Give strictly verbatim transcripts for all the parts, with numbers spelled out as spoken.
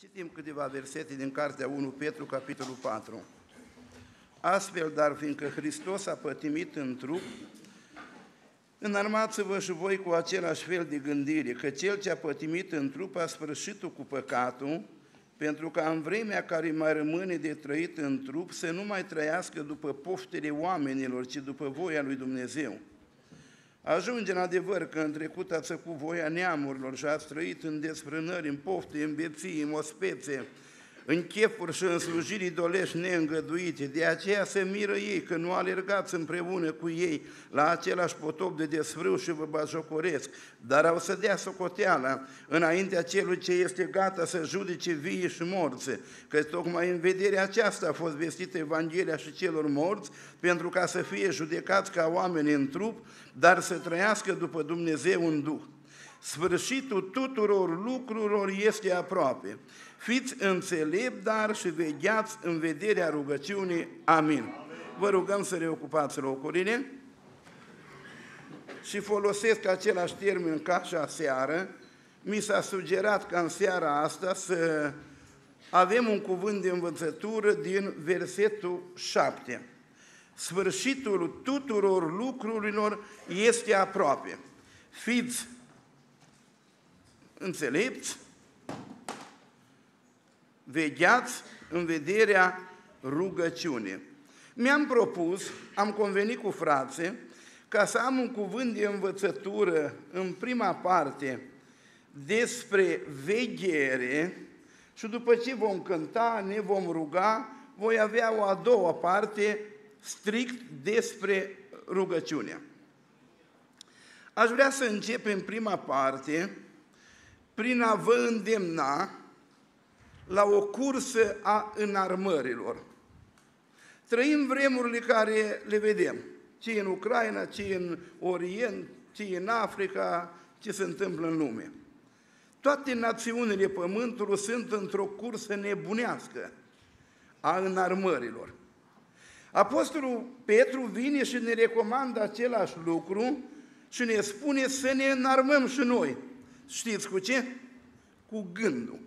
Citim câteva versete din Cartea unu, Petru, capitolul patru. Astfel, dar fiindcă Hristos a pătimit în trup, înarmați-vă și voi cu același fel de gândire, că Cel ce a pătimit în trup a sfârșit-o cu păcatul, pentru ca în vremea care mai rămâne de trăit în trup să nu mai trăiască după poftele oamenilor, ci după voia lui Dumnezeu. Ajunge în adevăr că în trecut ați făcut voia neamurilor și ați trăit în desfrânări, în pofte, în beții, în ospețe, în chefuri și în slujiri idolești neîngăduite. De aceea se miră ei că nu alergați împreună cu ei la același potop de desfrâu și vă bajocoresc, dar au să dea socoteala înaintea celui ce este gata să judece vii și morți, că tocmai în vederea aceasta a fost vestită Evanghelia și celor morți, pentru ca să fie judecați ca oameni în trup, dar să trăiască după Dumnezeu în Duh. Sfârșitul tuturor lucrurilor este aproape. Fiți înțelept, dar și vegheați în vederea rugăciunii. Amin. Vă rugăm să reocupați locurile și folosesc același termen ca și aseară. Mi s-a sugerat ca în seara asta să avem un cuvânt de învățătură din versetul șapte. Sfârșitul tuturor lucrurilor este aproape. Fiți înțelepți, vegheați în vederea rugăciunii. Mi-am propus, am convenit cu frații, ca să am un cuvânt de învățătură în prima parte despre veghere și după ce vom cânta, ne vom ruga, voi avea o a doua parte strict despre rugăciune. Aș vrea să încep în prima parte prin a vă îndemna la o cursă a înarmărilor. Trăim vremurile care le vedem, ce în Ucraina, ce în Orient, ce în Africa, ce se întâmplă în lume. Toate națiunile pământului sunt într-o cursă nebunească a înarmărilor. Apostolul Petru vine și ne recomandă același lucru și ne spune să ne înarmăm și noi. Știți cu ce? Cu gândul.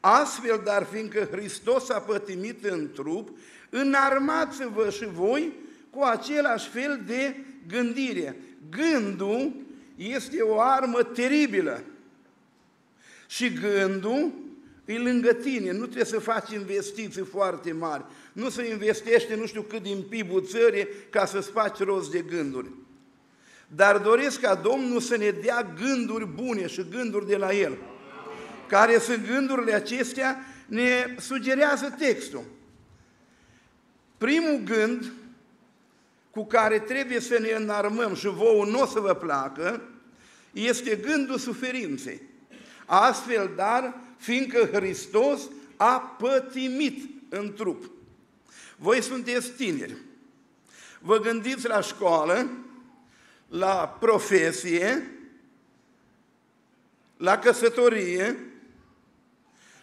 Astfel, dar fiindcă Hristos a pătimit în trup, înarmați-vă și voi cu același fel de gândire. Gândul este o armă teribilă și gândul e lângă tine, nu trebuie să faci investiții foarte mari, nu să investești nu știu cât din P I B-ul țării ca să-ți faci rost de gânduri. Dar doresc ca Domnul să ne dea gânduri bune și gânduri de la El, care sunt gândurile acestea, ne sugerează textul. Primul gând cu care trebuie să ne înarmăm și vouă nu o să vă placă, este gândul suferinței. Astfel, dar, fiindcă Hristos a pătimit în trup. Voi sunteți tineri, vă gândiți la școală, la profesie, la căsătorie,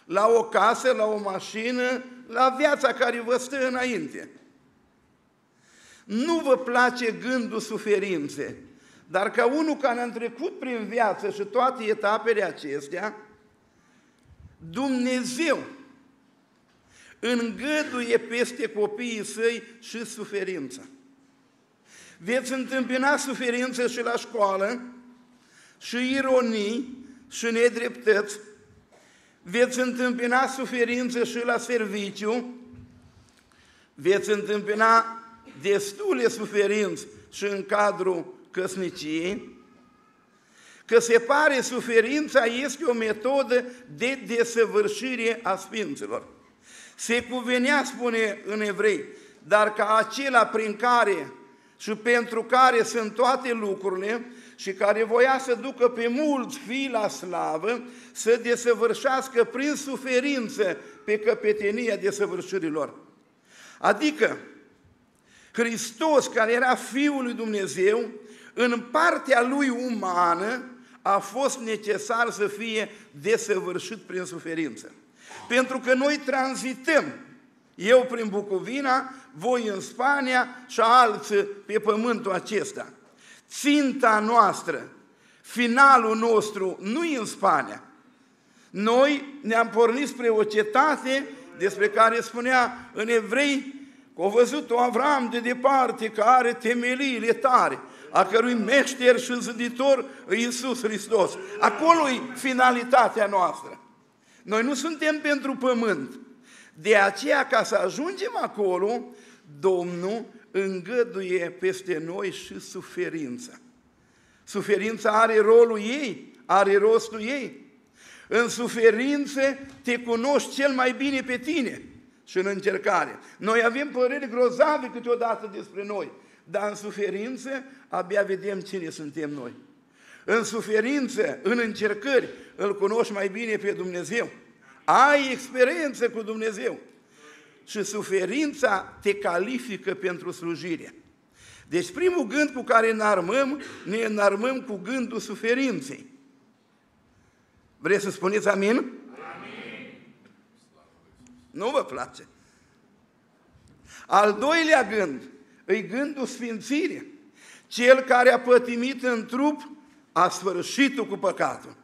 la o casă, la o mașină, la viața care vă stă înainte. Nu vă place gândul suferințe, dar ca unul care a trecut prin viață și toate etapele acestea, Dumnezeu îngăduie peste copiii Săi și suferința. Veți întâmpina suferințe și la școală, și ironii, și nedreptăți, veți întâmpina suferință și la serviciu, veți întâmpina destule suferințe și în cadrul căsniciei, că se pare suferința este o metodă de desăvârșire a sfinților. Se cuvenea, spune în Evrei, dar ca acela prin care și pentru care sunt toate lucrurile, și care voia să ducă pe mulți fii la slavă, să desăvârșească prin suferință pe căpetenia desăvârșirilor. Adică, Hristos, care era Fiul lui Dumnezeu, în partea Lui umană a fost necesar să fie desăvârșit prin suferință. Pentru că noi tranzităm, eu prin Bucovina, voi în Spania și alții pe pământul acesta. Ținta noastră, finalul nostru, nu-i în Spania, noi ne-am pornit spre o cetate despre care spunea în Evrei că a văzut-o Avram de departe, că are temeliile tare, a cărui meșter și ziditor e Iisus Hristos. Acolo-i finalitatea noastră. Noi nu suntem pentru pământ. De aceea, ca să ajungem acolo, Domnul îngăduie peste noi și suferința. Suferința are rolul ei, are rostul ei. În suferințe te cunoști cel mai bine pe tine și în încercare. Noi avem păreri grozave câteodată despre noi, dar în suferințe abia vedem cine suntem noi. În suferințe, în încercări, îl cunoști mai bine pe Dumnezeu. Ai experiență cu Dumnezeu. Și suferința te califică pentru slujire. Deci primul gând cu care ne armăm, ne înarmăm cu gândul suferinței. Vreți să spuneți amin? Amin! Nu vă place? Al doilea gând, e gândul sfințirii. Cel care a pătimit în trup, a sfârșit-o cu păcatul.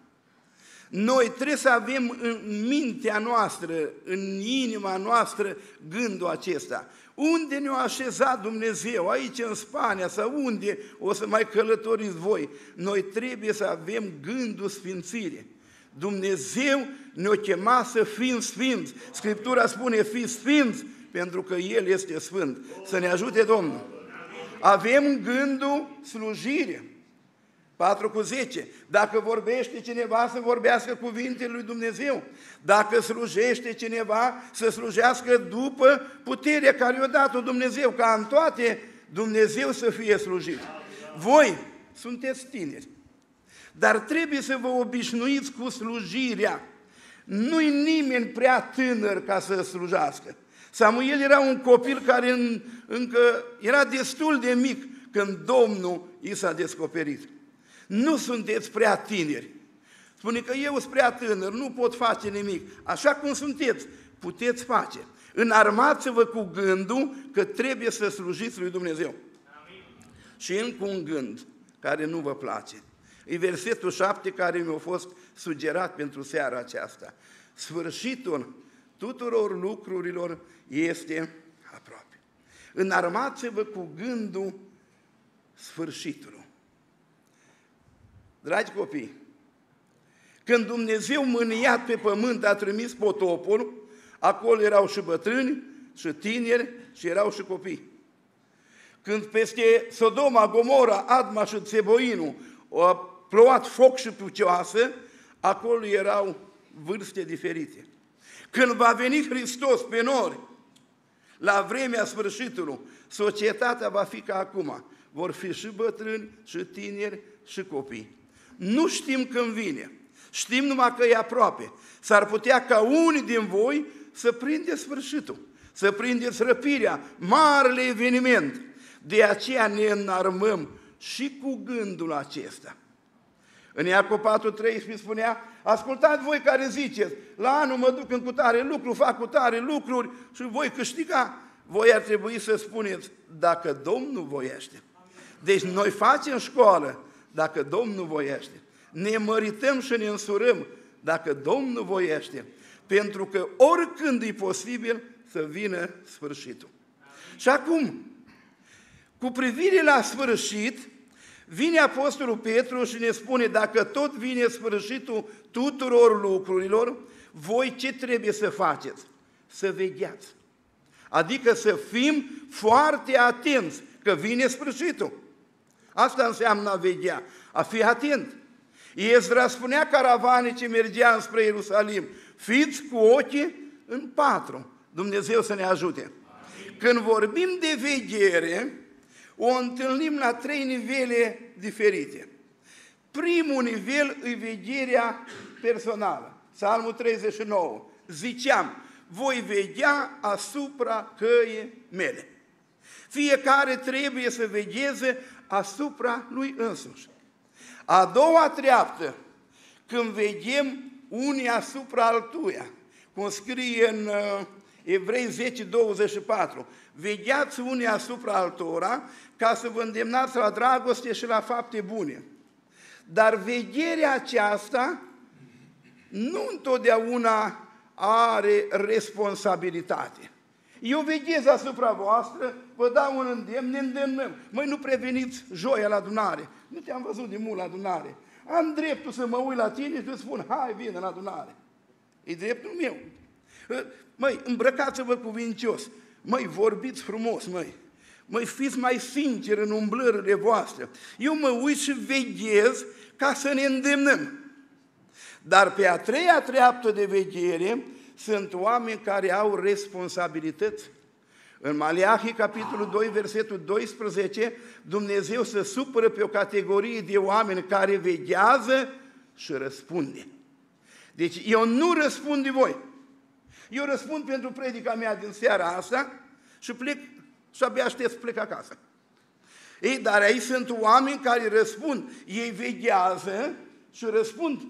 Noi trebuie să avem în mintea noastră, în inima noastră, gândul acesta. Unde ne-a așezat Dumnezeu? Aici în Spania sau unde o să mai călătoriți voi? Noi trebuie să avem gândul sfințire. Dumnezeu ne-a chemat să fim sfinți. Scriptura spune, fiți sfinți, pentru că El este sfânt. Să ne ajute Domnul. Avem gândul slujire. patru cu zece. Dacă vorbește cineva, să vorbească cuvintele lui Dumnezeu. Dacă slujește cineva, să slujească după puterea care i-a dat-o Dumnezeu, ca în toate Dumnezeu să fie slujit. Voi sunteți tineri, dar trebuie să vă obișnuiți cu slujirea. Nu-i nimeni prea tânăr ca să slujească. Samuel era un copil care încă era destul de mic când Domnul i s-a descoperit. Nu sunteți prea tineri. Spune că eu sunt prea tânăr, nu pot face nimic. Așa cum sunteți, puteți face. Înarmați-vă cu gândul că trebuie să slujiți lui Dumnezeu. Amin. Și încă un gând care nu vă place. E versetul șapte care mi-a fost sugerat pentru seara aceasta. Sfârșitul tuturor lucrurilor este aproape. Înarmați-vă cu gândul sfârșitului. Dragi copii, când Dumnezeu mâniat pe pământ a trimis potopul, acolo erau și bătrâni, și tineri, și erau și copii. Când peste Sodoma, Gomora, Adma și Țeboinul a plouat foc și pucioasă, acolo erau vârste diferite. Când va veni Hristos pe nori, la vremea sfârșitului, societatea va fi ca acum. Vor fi și bătrâni, și tineri, și copii. Nu știm când vine, știm numai că e aproape. S-ar putea ca unii din voi să prindeți sfârșitul, să prindeți răpirea, marele eveniment. De aceea ne înarmăm și cu gândul acesta. În Iacob patru treisprezece spunea, ascultați voi care ziceți, la anul mă duc în cutare lucru, fac cutare lucruri și voi câștiga. Voi ar trebui să spuneți, dacă Domnul voiește. Deci noi facem școală, dacă Domnul voiește. Ne mărităm și ne însurăm, dacă Domnul voiește. Pentru că oricând e posibil să vină sfârșitul. Și acum, cu privire la sfârșit, vine Apostolul Petru și ne spune, dacă tot vine sfârșitul tuturor lucrurilor, voi ce trebuie să faceți? Să vegheați. Adică să fim foarte atenți, că vine sfârșitul. Asta înseamnă a veghea, a fi atent. Ezra spunea caravane ce mergea spre Ierusalim, fiți cu ochii în patru. Dumnezeu să ne ajute. Când vorbim de veghere, o întâlnim la trei nivele diferite. Primul nivel e vegherea personală. Psalmul treizeci și nouă. Ziceam, voi veghea asupra căii mele. Fiecare trebuie să vegheze asupra lui însuși. A doua treaptă, când veghem unii asupra altuia, cum scrie în Evrei zece douăzeci și patru, vegheați unii asupra altora ca să vă îndemnați la dragoste și la fapte bune. Dar vegherea aceasta nu întotdeauna are responsabilitate. Eu veghez asupra voastră, vă dau un îndemn, ne îndemnăm. Măi, nu preveniți joia la adunare. Nu te-am văzut de mult la adunare. Am dreptul să mă uit la tine și să spun, hai, vină la adunare. E dreptul meu. Măi, îmbrăcați-vă cuvincios. Măi, vorbiți frumos, măi. Măi, fiți mai sinceri în umblările voastre. Eu mă uit și veghez ca să ne îndemnăm. Dar pe a treia treaptă de veghere sunt oameni care au responsabilități. În Maleahi, capitolul doi, versetul doisprezece, Dumnezeu se supără pe o categorie de oameni care veghează și răspunde. Deci eu nu răspund de voi. Eu răspund pentru predica mea din seara asta și plec și abia aștept să plec acasă. Ei, dar aici sunt oameni care răspund. Ei veghează și răspund.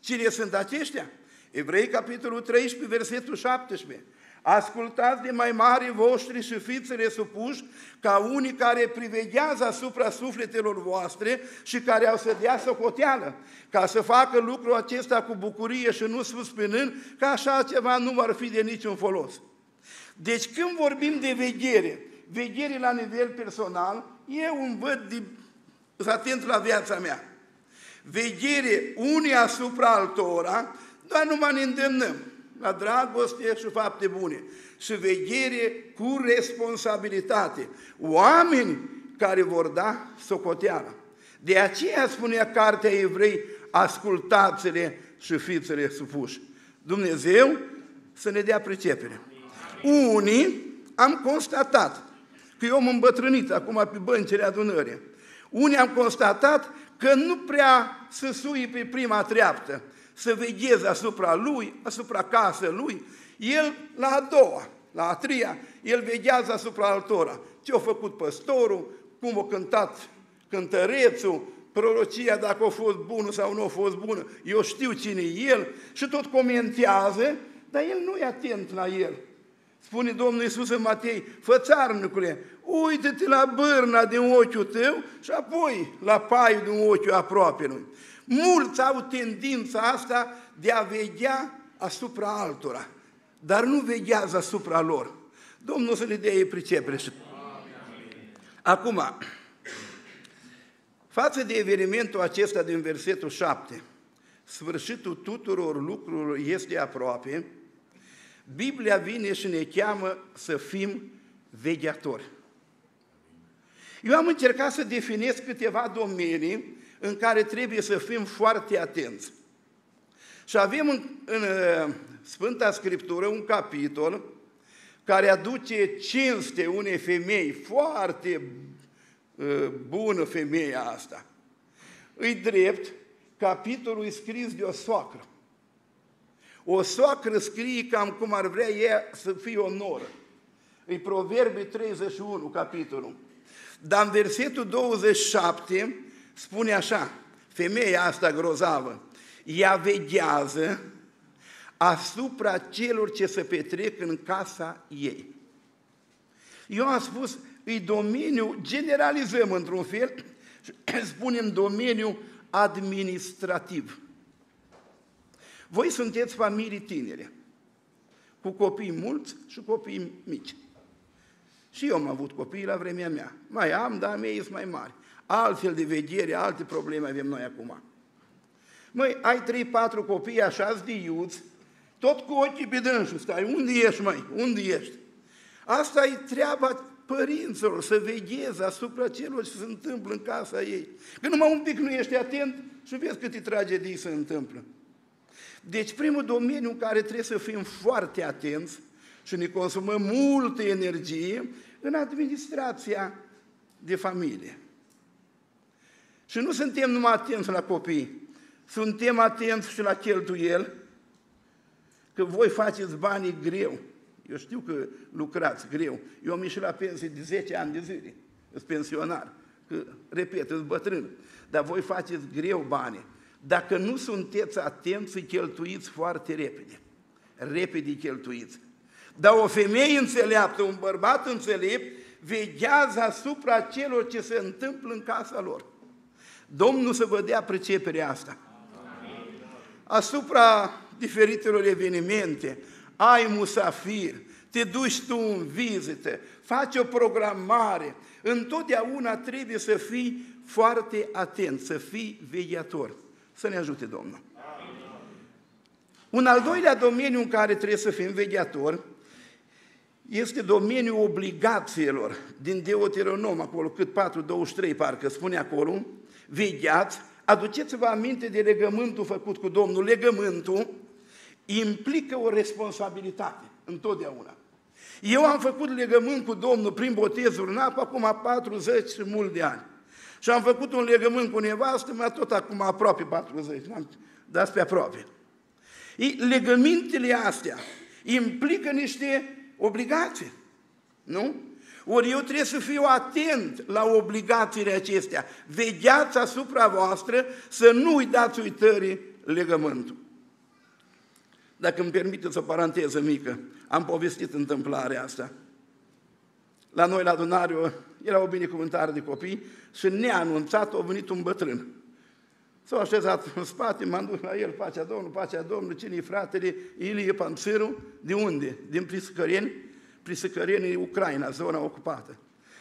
Cine sunt aceștia? Evrei, capitolul treisprezece, versetul șaptesprezece. Ascultați de mai mari voștri și fiți resupuși ca unii care priveghează asupra sufletelor voastre și care au să dea socoteală, ca să facă lucrul acesta cu bucurie și nu suspinând, că așa ceva nu ar fi de niciun folos. Deci când vorbim de veghere, veghere la nivel personal, eu îmi văd de... sunt atent la viața mea. Veghere unii asupra altora, dar numai ne îndemnăm la dragoste și fapte bune. Și veghere cu responsabilitate. Oameni care vor da socoteală. De aceea spunea Cartea Evrei, ascultați-le și fiți-le supuși. Dumnezeu să ne dea pricepere. Unii am constatat, că eu m-am îmbătrânit acum pe băncile adunării, unii am constatat că nu prea se suie pe prima treaptă, să vegheze asupra lui, asupra casei lui. El la a doua, la a treia, el veghează asupra altora. Ce-a făcut păstorul, cum a cântat cântărețul, prorocia dacă a fost bună sau nu a fost bună, eu știu cine e el și tot comentează, dar el nu e atent la el. Spune Domnul Iisus în Matei, fățarnicule, uită-te la bârna din ochiul tău și apoi la paiul din ochiul aproapelui. Mulți au tendința asta de a veghea asupra altora, dar nu veghează asupra lor. Domnul să ne dea ei pricepere. Acum, față de evenimentul acesta din versetul șapte, sfârșitul tuturor lucrurilor este aproape, Biblia vine și ne cheamă să fim vegheatori. Eu am încercat să definez câteva domenii în care trebuie să fim foarte atenți. Și avem în, în Sfânta Scriptură un capitol care aduce cinste unei femei, foarte bună femeia asta. Îi drept, capitolul e scris de o soacră. O soacră scrie cam cum ar vrea ea să fie o noră. E Proverbe treizeci și unu, capitolul. Dar în versetul douăzeci și șapte spune așa, femeia asta grozavă, ea veghează asupra celor ce se petrec în casa ei. Eu am spus, îi domeniu, generalizăm într-un fel, spunem domeniu administrativ. Voi sunteți familii tinere, cu copii mulți și copii mici. Și eu am avut copii la vremea mea. Mai am, dar mei sunt mai mari. Altfel de veghere, alte probleme avem noi acum. Măi, ai trei, patru copii așa-ți de iuți, tot cu ochii pe dânsul stai. Unde ești, măi? Unde ești? Asta e treaba părinților, să vegheze asupra celor ce se întâmplă în casa ei. Că numai un pic nu ești atent și vezi câte tragedii se întâmplă. Deci primul domeniu în care trebuie să fim foarte atenți și ne consumăm multă energie în administrația de familie. Și nu suntem numai atenți la copii, suntem atenți și la cheltuiel, că voi faceți banii greu. Eu știu că lucrați greu. Eu am ieșit la pensie de zece ani de zile, sunt pensionar, că, repet, sunt bătrân, dar voi faceți greu banii. Dacă nu sunteți atenți, îi cheltuiți foarte repede. Repede îi cheltuiți. Dar o femeie înțeleaptă, un bărbat înțelept, veghează asupra celor ce se întâmplă în casa lor. Domnul să vă dea priceperea asta. Asupra diferitelor evenimente, ai musafir, te duci tu în vizită, faci o programare, întotdeauna trebuie să fii foarte atent, să fii vegheator. Să ne ajute Domnul! Amin. Un al doilea domeniu în care trebuie să fim vegheatori este domeniul obligațiilor din Deuteronom, acolo cât patru, douăzeci și trei, parcă spune acolo, vegheați, aduceți-vă aminte de legământul făcut cu Domnul. Legământul implică o responsabilitate, întotdeauna. Eu am făcut legământ cu Domnul prin botezul în apă acum patruzeci și mult de ani. Și am făcut un legământ cu nevastă, mă tot acum aproape patruzeci, dați pe aproape. Legămintele astea implică niște obligații, nu? Ori eu trebuie să fiu atent la obligațiile acestea. Vegheați asupra voastră să nu-i dați uitării legământul. Dacă îmi permiteți o paranteză mică, am povestit întâmplarea asta. La noi, la Dunariu, era o binecuvântare de copii și neanunțat a venit un bătrân. S-a așezat în spate, m-am dus la el, pacea Domnului, pacea Domnului, cine-i fratele? Ilie Panțiru, de unde? Din Priscăreni, Priscăreni, Ucraina, zona ocupată.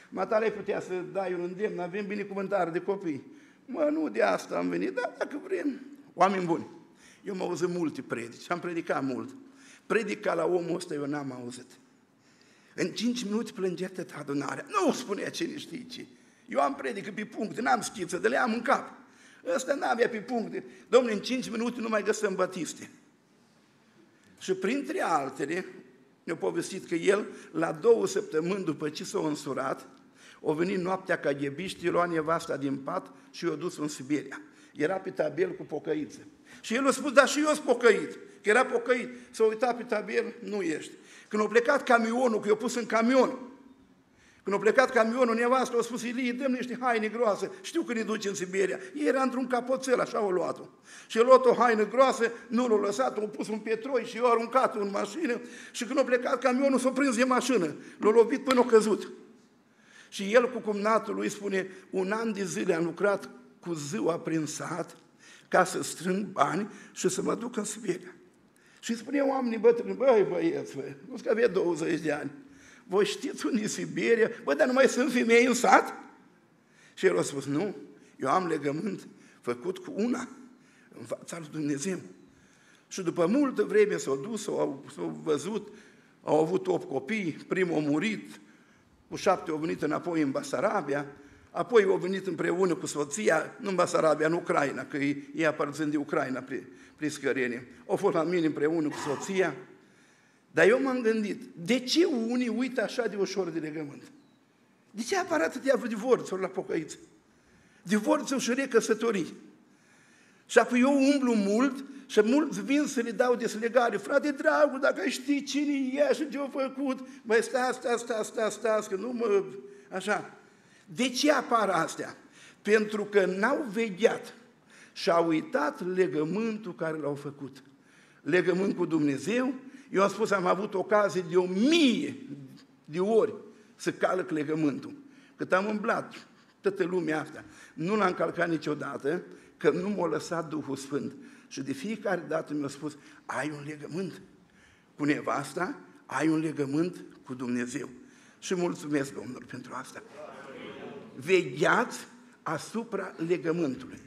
Mă, tare putea să dai un îndemn, avem binecuvântare de copii. Mă, nu de asta am venit, dar dacă vrem, oameni buni. Eu m-am auzit multe predici, am predicat mult. Predica la omul ăsta eu n-am auzit. În cinci minute plângea tăta adunarea. Nu spunea cine știe ce. Eu am predică pe puncte, n-am schiță, de le am în cap. Ăsta n-avea pe puncte. Dom'le, în cinci minute nu mai găsăm batiste. Și printre altele, ne-a povestit că el, la două săptămâni după ce s-a însurat, a venit noaptea ca ghebiștii, lua nevasta din pat și i-a dus în Siberia. Era pe tabel cu pocăiță. Și el a spus, dar și eu sunt pocăit, că era pocăit. S-a uitat pe tabel, nu ești. Când a plecat camionul, că i-a pus în camion, când a plecat camionul, nevastă a spus, Ilie, dă-mi niște haine groase, știu că ne duci în Siberia. Ei era într-un capoțel, așa o luat-o. Și a luat o haină groasă, nu l-a lăsat, a pus un petroi și i-a aruncat-o în mașină și când a plecat camionul, s-a prins de mașină, l-a lovit până a căzut. Și el cu cumnatul lui spune, un an de zile am lucrat cu ziua prin sat ca să strâng bani și să mă duc în Siberia. Și spune oamenii bătrâni, băi băieți, bă, nu că avea douăzeci de ani, voi știți unde e Siberia? Bă, dar nu mai sunt femei în sat? Și el a spus, nu, eu am legământ făcut cu una în fața lui Dumnezeu. Și după multă vreme s-au dus, s-au văzut, au avut opt copii, primul a murit, cu șapte au venit înapoi în Basarabia, apoi au venit împreună cu soția, nu în Basarabia, în Ucraina, că ei aparțin de Ucraina, Priscăreni. Au fost la mine împreună cu soția. Dar eu m-am gândit, de ce unii uită așa de ușor de legământ? De ce apar atâtea divorțuri la pocăiță? Divorțuri și recăsătorii. Și apoi eu umblu mult și mulți vin să le dau deslegare. Frate, dragul, dacă știi cine e și ce-a făcut, băi, stai, stai, stai, stai, stai, că nu mă... Așa. De ce apar astea? Pentru că n-au vegheat și au uitat legământul care l-au făcut. Legământ cu Dumnezeu, eu am spus, am avut ocazie de o mie de ori să calc legământul. Cât am umblat toată lumea asta, nu l-am calcat niciodată, că nu m-a lăsat Duhul Sfânt. Și de fiecare dată mi-a spus, ai un legământ cu nevasta, ai un legământ cu Dumnezeu. Și mulțumesc, Domnul, pentru asta. Vegheați asupra legământului,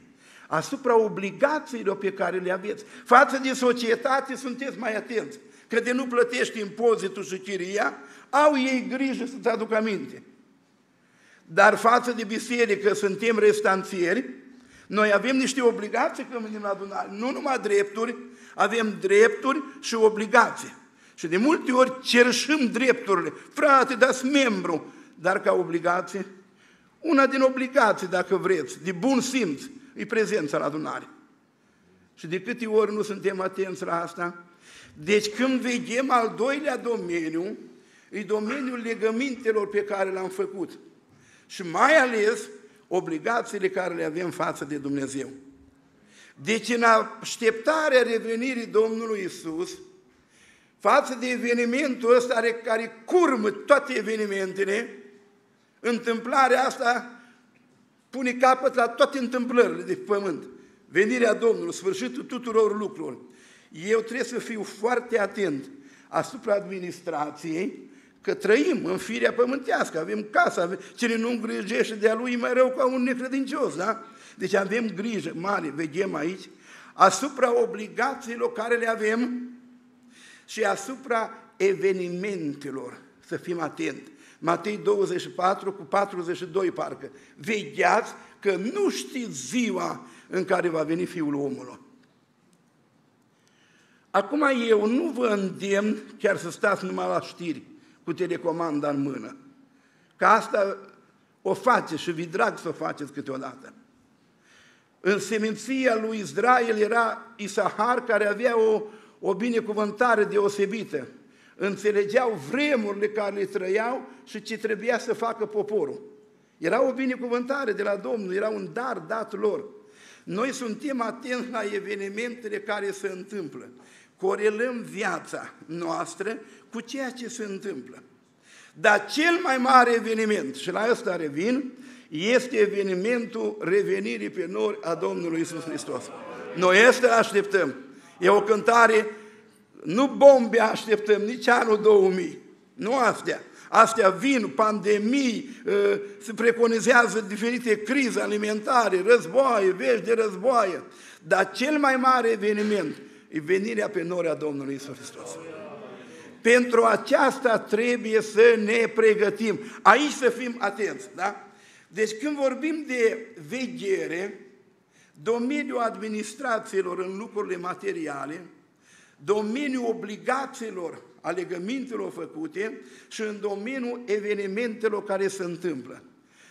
asupra obligațiilor pe care le aveți. Față de societate sunteți mai atenți, că de nu plătești impozitul și chiria, au ei grijă să-ți aducă aminte. Dar față de biserică suntem restanțieri, noi avem niște obligații când venim la adunare, nu numai drepturi, avem drepturi și obligații. Și de multe ori cerșim drepturile. Frate, dați membru, dar ca obligație. Una din obligații, dacă vreți, de bun simț, e prezența la adunare. Și de câte ori nu suntem atenți la asta? Deci când vedem al doilea domeniu, e domeniul legămintelor pe care le-am făcut. Și mai ales obligațiile care le avem față de Dumnezeu. Deci în așteptarea revenirii Domnului Iisus, față de evenimentul ăsta care curmă toate evenimentele, întâmplarea asta pune capăt la toate întâmplările de pe pământ. Venirea Domnului, sfârșitul tuturor lucrurilor. eu trebuie să fiu foarte atent asupra administrației, că trăim în firea pământească, avem casă, avem... cine nu îngrijește de-a lui e mai rău ca un necredincios, da? Deci avem grijă mare, vedem aici, asupra obligațiilor care le avem și asupra evenimentelor, să fim atenți. Matei douăzeci și patru cu patruzeci și doi, parcă, vegheați că nu știți ziua în care va veni Fiul omului. Acum eu nu vă îndemn chiar să stați numai la știri cu telecomanda în mână, că asta o faceți și vi drag să o faceți câteodată. În seminția lui Israel era Isahar, care avea o, o binecuvântare deosebită. Înțelegeau vremurile care le trăiau și ce trebuia să facă poporul. Era o binecuvântare de la Domnul, era un dar dat lor. Noi suntem atenți la evenimentele care se întâmplă. Corelăm viața noastră cu ceea ce se întâmplă. Dar cel mai mare eveniment, și la ăsta revin, este evenimentul revenirii pe nori a Domnului Iisus Hristos. Noi ăsta îl așteptăm. E o cântare, nu bombe așteptăm, nici anul două mii, nu astea. Astea vin, pandemii, se preconizează diferite crize alimentare, războaie, vești de războaie. Dar cel mai mare eveniment e venirea pe nori a Domnului Iisus Hristos. Pentru aceasta trebuie să ne pregătim. Aici să fim atenți, da? Deci când vorbim de veghere, domeniul administrațiilor în lucrurile materiale, domeniul obligațiilor, a legămintelor făcute și în domeniul evenimentelor care se întâmplă.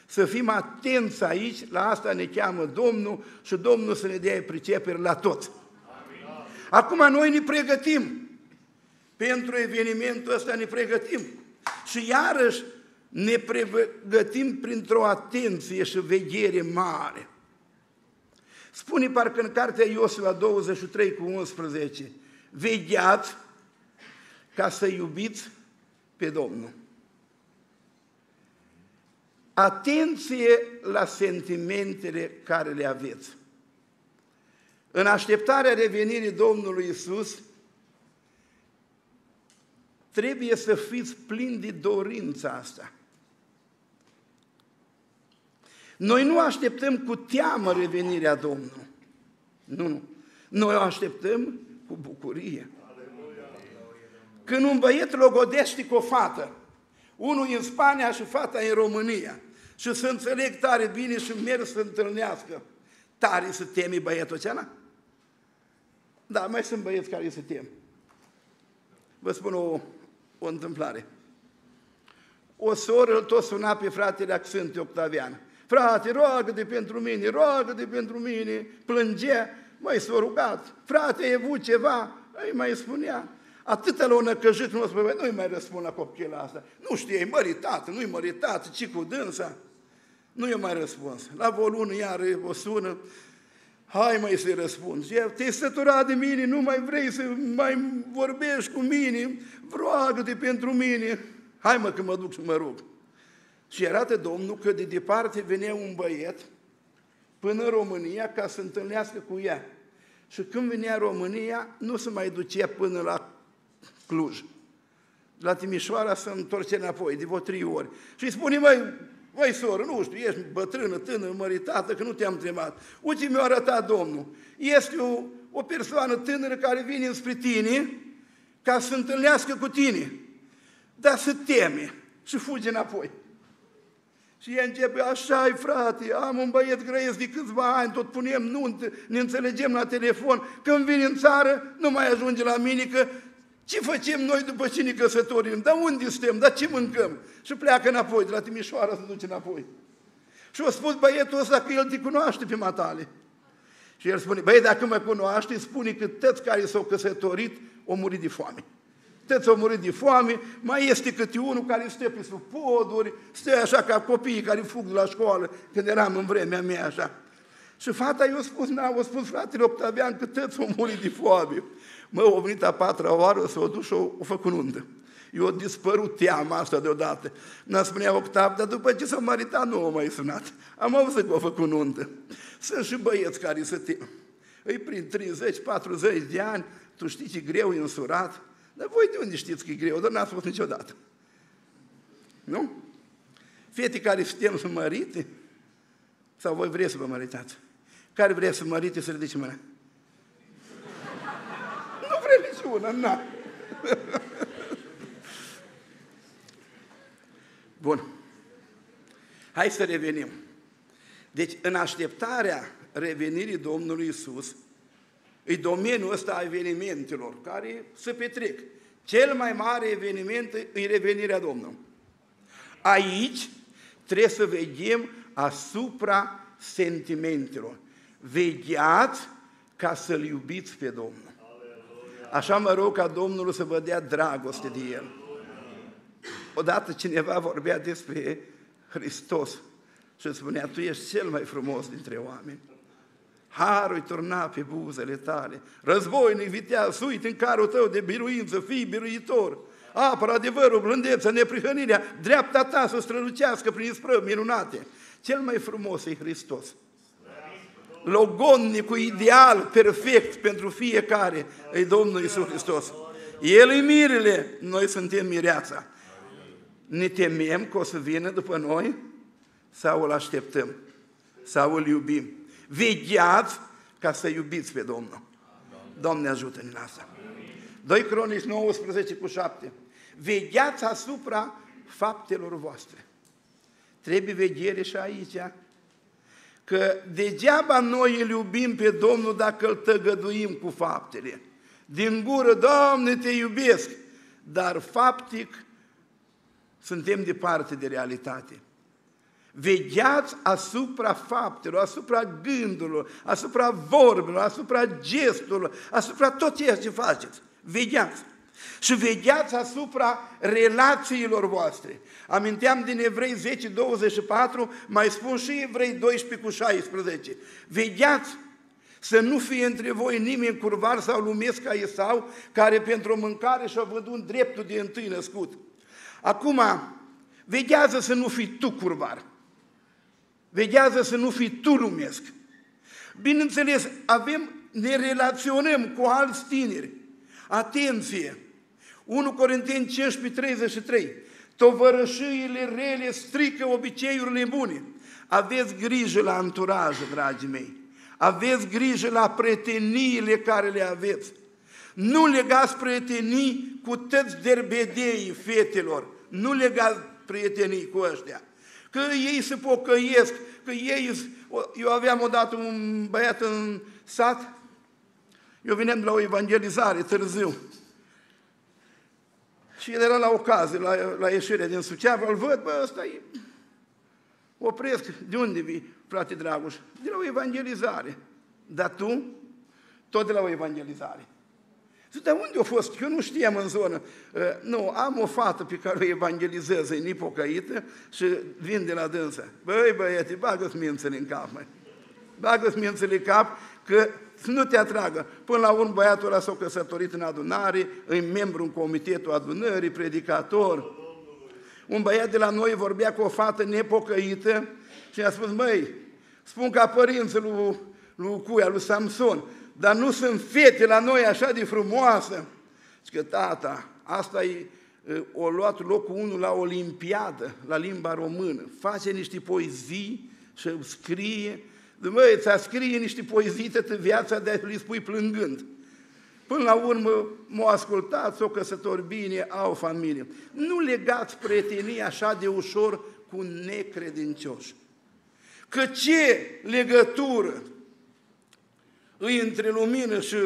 Să fim atenți aici, la asta ne cheamă Domnul și Domnul să ne dea pricepere la tot. Amin. Acum noi ne pregătim. Pentru evenimentul ăsta ne pregătim. Și iarăși ne pregătim printr-o atenție și veghere mare. Spune parcă în cartea Iosua douăzeci și trei cu unsprezece, vegheați ca să iubiți pe Domnul. Atenție la sentimentele care le aveți. În așteptarea revenirii Domnului Iisus, trebuie să fiți plini de dorința asta. Noi nu așteptăm cu teamă revenirea Domnului. Nu, nu. Noi o așteptăm cu bucurie. Când un băiet logodește cu o fată, unul în Spania și fata în România, și se înțeleg tare bine și merg să întâlnească, tare se teme băietul acela? Da, mai sunt băieți care se tem. Vă spun o, o întâmplare. O soră îl tot suna pe fratele Axânte Octavian. Frate, roagă-te pentru mine, roagă-te pentru mine, plângea, măi, s-a rugat, frate, e avut ceva, îi mai spunea. Atâta l-o năcăjit, nu spune, nu-i mai răspund la copchela asta. Nu știe, e măritat, nu-i măritat, ci cu dânsa. Nu i-a mai răspuns. La vreo lună iară o sună, hai mai să-i răspund. Te-ai săturat de mine, nu mai vrei să mai vorbești cu mine, roagă-te pentru mine. Hai mă că mă duc și mă rog. Și arată Domnul că de departe venea un băiet până în România ca să întâlnească cu ea. Și când venea România, nu se mai ducea până la Cluj. La Timișoara se întorce înapoi, de vreo trei ori. Și îi spune, măi, măi soră, nu știu, ești bătrână, tânără, măritată, că nu te-am întrebat. Uite, mi-a arătat Domnul. Este o, o persoană tânără care vine înspre tine ca să se întâlnească cu tine. Dar se teme și fuge înapoi. Și ea începe, așa-i frate, am un băiet grăiesc de câțiva ani, tot punem, nu ne înțelegem la telefon, când vine în țară, nu mai ajunge la mine, că ce facem noi după ce ne căsătorim? Dar unde suntem? Dar ce mâncăm? Și pleacă înapoi, de la Timișoara se duce înapoi. Și a spus băietul ăsta că el te cunoaște pe matale. Și el spune, băi, dacă mă cunoaște, spune că tăți care s-au căsătorit au murit de foame. Tăți au murit de foame, mai este câte unul care stă pe sub poduri, stă așa ca copiii care fug de la școală, când eram în vremea mea așa. Și fata i-a spus, n-a, a spus fratele Octavian că tăți au murit de foame. Mă, o venit a patra oară, s-o dus și o făcut undă. Eu dispărut teama asta deodată. N-a spunea Octav, dar după ce s-a maritat nu m-a mai sunat. Am auzit că o făcut undă. Sunt și băieți care se tem. Îi prin treizeci, patruzeci de ani, tu știi ce greu e însurat? Dar voi de unde știți că e greu? Dar n-ați fost niciodată. Nu? Fete care suntem sunt mărite, sau voi vreți să vă măritați? Care vreți să mărite, să ridice mâna? Nu vrei niciuna, na. Bun. Hai să revenim. Deci, în așteptarea revenirii Domnului Iisus, e domeniul ăsta a evenimentelor care se petrec. Cel mai mare eveniment e revenirea Domnului. Aici trebuie să veghem asupra sentimentelor. Vegheați ca să-L iubiți pe Domnul. Așa mă rog ca Domnul să vă dea dragoste de El. Odată cineva vorbea despre Hristos și spunea, tu ești cel mai frumos dintre oameni. Harul-i turna pe buzele tale, războinic viteaz, uit în carul tău de biruință, fii biruitor, apără adevărul, blândețea, neprihănirea, dreapta ta să strălucească prin isprăvi minunate. Cel mai frumos e Hristos. Logodnicul ideal, perfect pentru fiecare, e Domnul Iisus Hristos. El e mirele, noi suntem mireața. Ne temem că o să vină după noi sau îl așteptăm, sau îl iubim. Vegheați ca să iubiți pe Domnul. Doamne ajută-ne la asta. doi Cronici nouăsprezece cu șapte. Vegheați asupra faptelor voastre. Trebuie veghere și aici. Că degeaba noi îl iubim pe Domnul dacă îl tăgăduim cu faptele. Din gură, Doamne, te iubesc. Dar faptic suntem departe de realitate. Vegheați asupra faptelor, asupra gândurilor, asupra vorbelor, asupra gesturilor, asupra tot ceea ce faceți. Vegheați. Și vegheați asupra relațiilor voastre. Aminteam din Evrei zece, douăzeci și patru, mai spun și Evrei doisprezece cu șaisprezece. Vegheați să nu fie între voi nimeni curvar sau lumesc ca Esau, care pentru o mâncare și-a vândut dreptul de întâi născut. Acum, veghează să nu fii tu curvar. Veghează să nu fii tu lumesc. Bineînțeles, avem, ne relaționăm cu alți tineri. Atenție! unu Corinteni cincisprezece, treizeci și trei. Tovărășiile rele strică obiceiurile bune. Aveți grijă la anturaj, dragii mei. Aveți grijă la preteniile care le aveți. Nu legați prietenii cu toți derbedeii fetelor. Nu legați prietenii cu ăștia. Că ei se pocăiesc, că ei... Eu aveam odată un băiat în sat. Eu veneam de la o evangelizare târziu. Și el era la ocazie, la, la ieșirea din Suceava. Îl văd, bă, ăsta e... Opresc. De unde vii, frate Dragoș? De la o evangelizare. Dar tu? Tot de la o evangelizare. Zic, dar unde a fost? Eu nu știam în zonă. Nu, am o fată pe care o evangelizez, e nipocăită și vin de la dânsă. Băi, băiete, bagă-ți mințele în cap, măi. Bagă-ți mințele în cap, că nu te atragă. Până la urmă, băiatul ăla s-a căsătorit în adunare, e membru în comitetul adunării, predicator. Un băiat de la noi vorbea cu o fată nepocăită și i-a spus, măi, spun ca părinții lui, lui Cuia, lui Samson, dar nu sunt fete la noi așa de frumoasă. Zice că tata, asta e, o luat locul unu la Olimpiadă, la limba română. Face niște poezii și scrie. Măi, ți-a scrie niște poezii tătă viața de a-i spui plângând. Până la urmă m-o ascultați, o căsători bine, au familie. Nu legați prietenii așa de ușor cu necredincioși. Că ce legătură îi între lumină și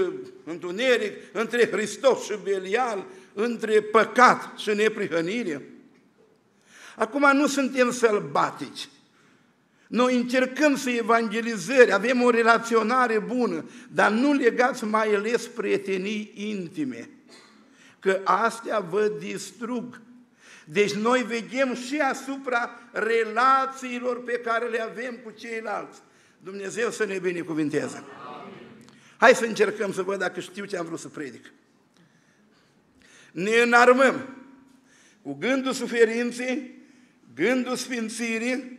întuneric, între Hristos și Belial, între păcat și neprihănire. Acum nu suntem sălbatici. Noi încercăm să evangelizăm, avem o relaționare bună, dar nu legați mai ales prietenii intime, că astea vă distrug. Deci noi vedem și asupra relațiilor pe care le avem cu ceilalți. Dumnezeu să ne binecuvinteze. Hai să încercăm să văd dacă știu ce am vrut să predic. Ne înarmăm cu gândul suferinței, gândul sfințirii,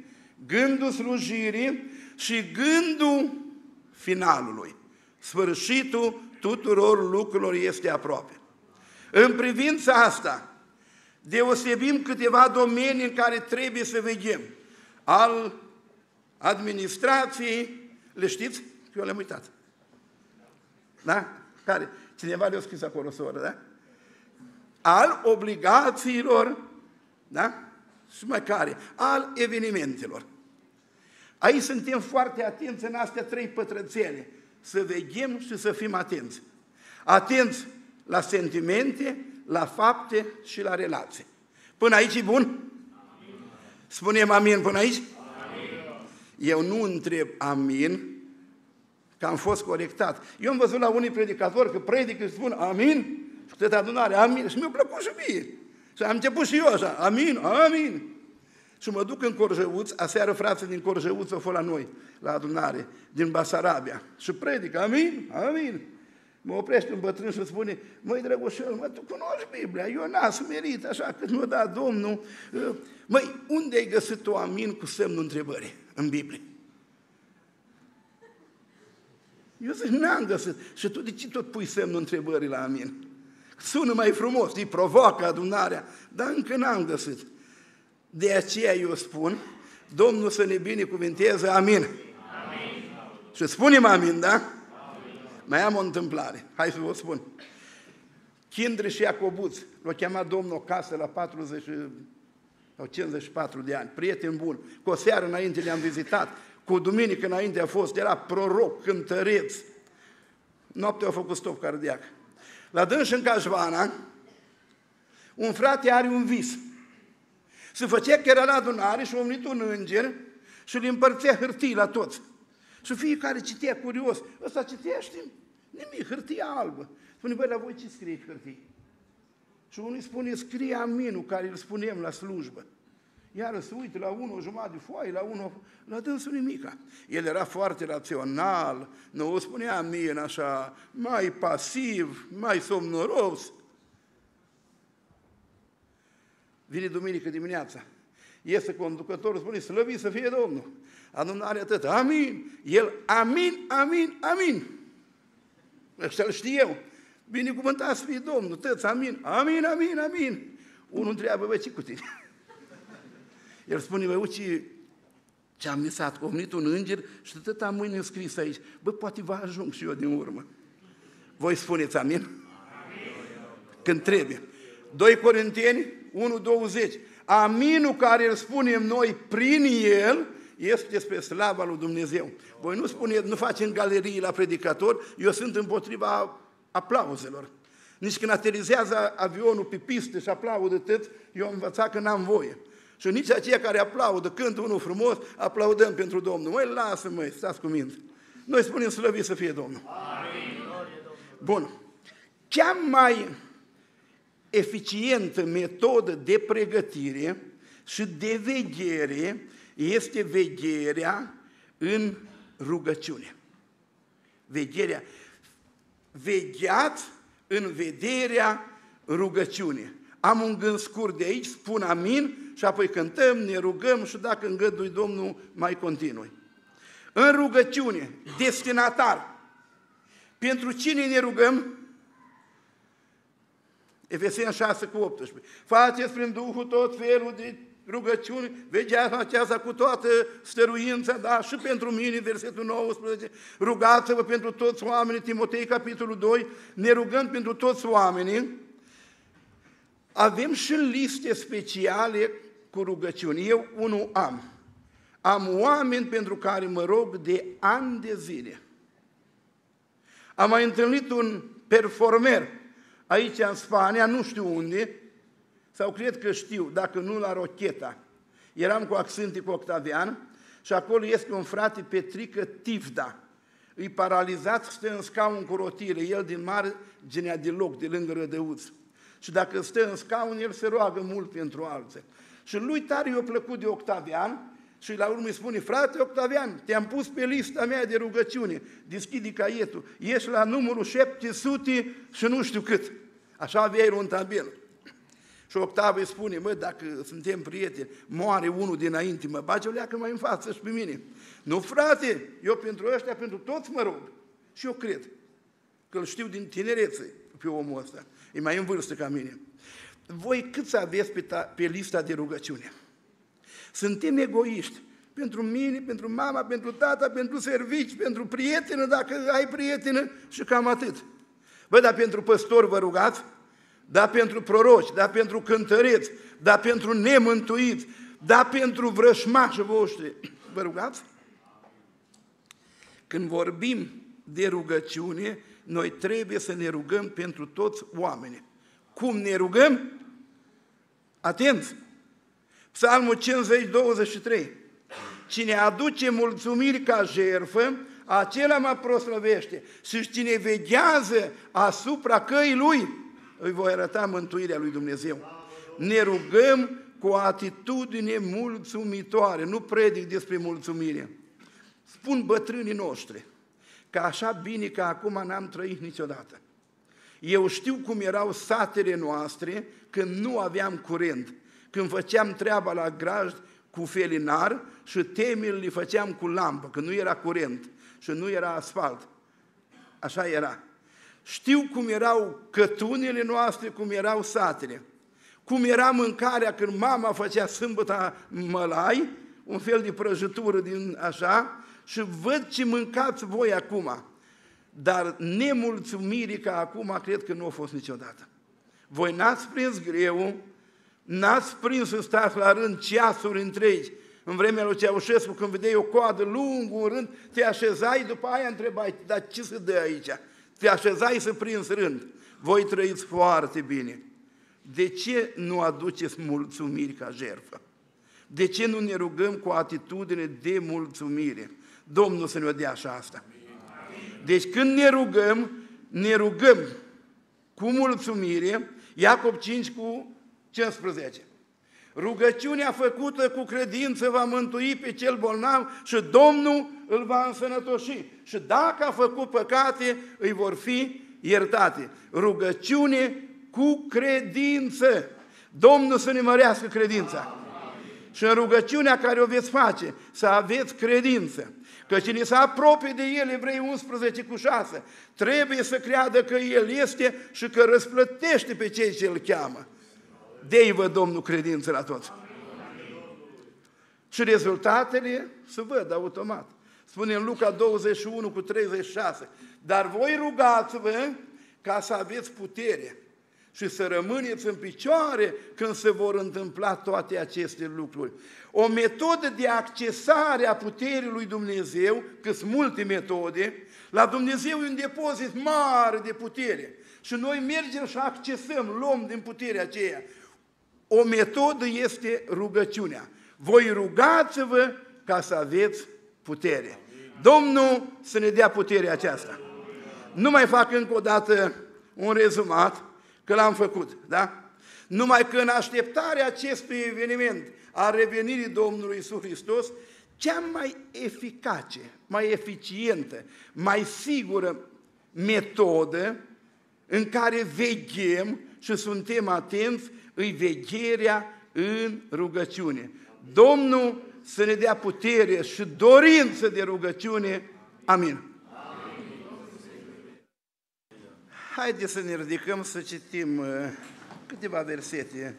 gândul slujirii și gândul finalului, sfârșitul tuturor lucrurilor este aproape. În privința asta, deosebim câteva domenii în care trebuie să veghem. Al administrației, le știți? Eu le-am uitat. Da? Care? Cineva le-a scris acolo, soră, da? Al obligațiilor, da? Și mai care? Al evenimentelor. Aici suntem foarte atenți în astea trei pătrățele. Să veghem și să fim atenți. Atenți la sentimente, la fapte și la relații. Până aici e bun? Amin. Spunem amin până aici? Amin. Eu nu întreb amin, că am fost corectat. Eu am văzut la unii predicatori că predică și spun amin, și câte adunare, amin, și mi-a plăcut și mie. Și am început și eu așa, amin, amin. Și mă duc în Corjăuț, aseară frații din Corjăuț au fost la noi, la adunare, din Basarabia, și predică, amin, amin. Mă oprește un bătrân și spune, măi, drăgușel, mă, tu cunoști Biblia, eu n-am smerit, așa, când mi-a dat Domnul. Măi, unde ai găsit tu amin cu semnul întrebării în Biblie? Eu zic, n-am găsit. Și tu de ce tot pui semnul întrebării la amin? Sună mai frumos, îi provoacă adunarea, dar încă n-am găsit. De aceea eu spun, Domnul să ne binecuvinteze, amin. Amin. Și spunem amin, da? Amin. Mai am o întâmplare, hai să vă spun. Chindri și Iacobuț, l-a chemat Domnul acasă la patruzeci sau cincizeci și patru de ani, prieten bun, cu o seară înainte le-am vizitat, cu duminică înainte a fost, era proroc, cântăreț. Noaptea a făcut stop cardiac. La dâns în Cajvana, un frate are un vis. Se făcea că era la adunare și a venit un înger și le împărțea hârtii la toți. Și fiecare citea curios. Ăsta citea, știm, nimic, hârtia albă. Spune, băi, la voi ce scrieți hârtii? Și unul spune, scrie aminul care îl spunem la slujbă. Iară se uită la unul o jumătate de foaie, la unul, la dânsul nimica. El era foarte rațional, nu o spunea amin așa, mai pasiv, mai somnoros. Vine duminică dimineața, iese conducătorul, spune, slăvit să fie Domnul. Adunarea atât, amin. El, amin, amin, amin. Ăștia-l știu eu. Binecuvântați să fie Domnul, tăți, amin, amin, amin, amin. Unul întreabă, băi, ce cu tine? El spune, băi, uite ce am visat, că a venit un înger și atâta mâine scris aici. Bă, poate vă ajung și eu din urmă. Voi spuneți amin? Amin. Când trebuie. doi Corinteni unu douăzeci. Aminul care îl spunem noi prin el este despre slava lui Dumnezeu. Voi nu spuneți, nu facem galerii la predicator, eu sunt împotriva aplauzelor. Nici când aterizează avionul pe pistă și aplaudă tăți, eu am învățat că n-am voie. Și nici aceia care aplaudă, când unul frumos, aplaudăm pentru Domnul. Măi, lasă, măi, stați cu minte. Noi spunem slăvit să fie Domnul. Amin. Bun. Cea mai eficientă metodă de pregătire și de veghere este vegherea în rugăciune. Vegherea. Vegheați în vederea rugăciune. Am un gând scurt de aici, spun amin, și apoi cântăm, ne rugăm și dacă îngădui Domnul, mai continui. În rugăciune, destinatar. Pentru cine ne rugăm? Efeseni șase cu optsprezece. Faceți prin Duhul tot felul de rugăciuni, vegeați aceasta cu toată stăruința, da, și pentru mine, versetul nouăsprezece, rugați-vă pentru toți oamenii, Timotei capitolul doi, ne rugăm pentru toți oamenii. Avem și liste speciale cu rugăciuni. Eu unul am. Am oameni pentru care mă rog de ani de zile. Am mai întâlnit un performer aici în Spania, nu știu unde, sau cred că știu, dacă nu la Rocheta. Eram cu Axânte, cu Octavian, și acolo este un frate Petrică Tifda. Îi paralizat, stă în scaun cu rotile, el din marginea de loc, de lângă Rădăuț. Și dacă stă în scaun, el se roagă mult pentru alții. Și lui tare i-a plăcut de Octavian și la urmă îi spune, frate Octavian, te-am pus pe lista mea de rugăciune, deschide caietul, ești la numărul șapte sute și nu știu cât. Așa avea el un tabel. Și Octavian îi spune, mă, dacă suntem prieteni, moare unul dinainte, mă bage, o leacă mai în față și pe mine. Nu, frate, eu pentru ăștia, pentru toți mă rog. Și eu cred. că îl știu din tinerețe pe omul ăsta, e mai în vârstă ca mine. Voi câți aveți pe, ta, pe lista de rugăciune? Suntem egoiști. Pentru mine, pentru mama, pentru tata, pentru servici, pentru prietenă, dacă ai prietenă, și cam atât. Bă, dar pentru păstori vă rugați? Da pentru proroci, da pentru cântăreți, da pentru nemântuiți, da pentru vrășmașii voștri. Vă rugați? Când vorbim de rugăciune, noi trebuie să ne rugăm pentru toți oamenii. Cum ne rugăm? Atenți! Psalmul cincizeci, douăzeci și trei. Cine aduce mulțumiri ca jertfă, acela mă proslăvește. Și cine veghează asupra căii lui, îi voi arăta mântuirea lui Dumnezeu. Ne rugăm cu o atitudine mulțumitoare. Nu predic despre mulțumire. Spun bătrânii noștri că așa bine ca acum n-am trăit niciodată. Eu știu cum erau satele noastre când nu aveam curent, când făceam treaba la grajd cu felinar și temele le făceam cu lampă, că nu era curent și nu era asfalt. Așa era. Știu cum erau cătunele noastre, cum erau satele, cum era mâncarea când mama făcea sâmbăta mălai, un fel de prăjitură din așa, și văd ce mâncați voi acum. Dar nemulțumirii ca acum cred că nu a fost niciodată. Voi n-ați prins greu, n-ați prins să stați la rând ceasuri întregi. În vremea lui Ceaușescu, când vedeai o coadă lungă, un rând, te așezai, după aia întrebai, dar ce se dă aici? Te așezai să prinzi rând. Voi trăiți foarte bine. De ce nu aduceți mulțumiri ca jertfă? De ce nu ne rugăm cu o atitudine de mulțumire? Domnul să ne dea așa asta. Deci când ne rugăm, ne rugăm cu mulțumire, Iacob cinci cu cincisprezece. Rugăciunea făcută cu credință va mântui pe cel bolnav și Domnul îl va însănătoși. Și dacă a făcut păcate, îi vor fi iertate. Rugăciune cu credință. Domnul să ne mărească credința. Și în rugăciunea care o veți face, să aveți credință. Că cine se apropie de El, Evrei unsprezece cu șase, trebuie să creadă că El este și că răsplătește pe cei ce Îl cheamă. Dei-vă, Domnul, credință la toți. Amin. Și rezultatele se văd automat. Spune în Luca douăzeci și unu cu treizeci și șase, dar voi rugați-vă ca să aveți putere și să rămâneți în picioare când se vor întâmpla toate aceste lucruri. O metodă de accesare a puterii lui Dumnezeu, că sunt multe metode, la Dumnezeu e un depozit mare de putere și noi mergem și accesăm, luăm din puterea aceea. O metodă este rugăciunea. Voi rugați-vă ca să aveți putere. Domnul să ne dea puterea aceasta. Nu mai fac încă o dată un rezumat, că l-am făcut, da? Numai că în așteptarea acestui eveniment a revenirii Domnului Iisus Hristos, cea mai eficace, mai eficientă, mai sigură metodă în care veghem și suntem atenți, îi vegherea în rugăciune. Domnul să ne dea putere și dorință de rugăciune. Amin. Haideți să ne ridicăm să citim câteva versete.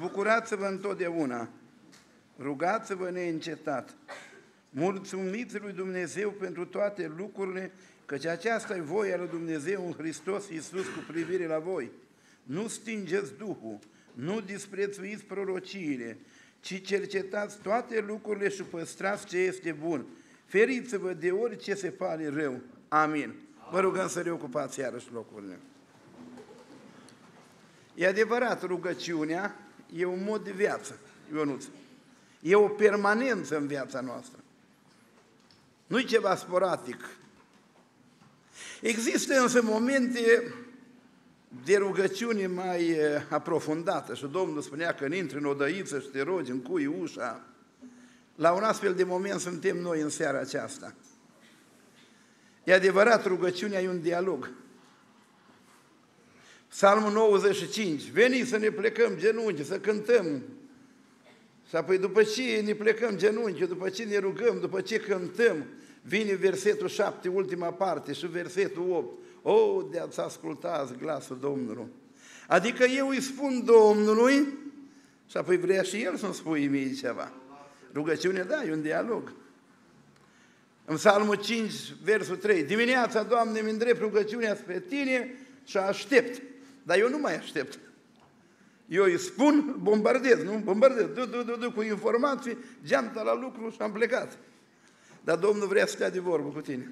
Bucurați-vă întotdeauna, rugați-vă neîncetat, mulțumiți lui Dumnezeu pentru toate lucrurile, căci aceasta e voia lui Dumnezeu în Hristos Iisus cu privire la voi. Nu stingeți Duhul, nu disprețuiți prorociile, ci cercetați toate lucrurile și păstrați ce este bun. Feriți-vă de orice se pare rău. Amin. Vă rugăm să reocupați iarăși locurile. E adevărat, rugăciunea e un mod de viață, Ionuț. E o permanență în viața noastră. Nu-i ceva sporadic. Există însă momente de rugăciune mai aprofundată și Domnul spunea că intri în odăiță și te rogi, încui ușa. La un astfel de moment suntem noi în seara aceasta. E adevărat, rugăciunea e un dialog. Psalmul nouăzeci și cinci, veni să ne plecăm genunchi, să cântăm. Și apoi după ce ne plecăm genunchi, după ce ne rugăm, după ce cântăm, Vine versetul șapte, ultima parte, și versetul opt. O, de-ați ascultați glasul Domnului. Adică eu îi spun Domnului și apoi vrea și El să-mi spui mie ceva. Rugăciune, da, e un dialog. În Psalmul cinci, versul trei. Dimineața, Doamne, îmi îndrept rugăciunea spre Tine și aștept. Dar eu nu mai aștept. Eu îi spun, bombardez, nu? Bombardez, du, du, du, du, cu informații, geanta la lucru și am plecat. Dar Domnul vrea să stea de vorbă cu tine.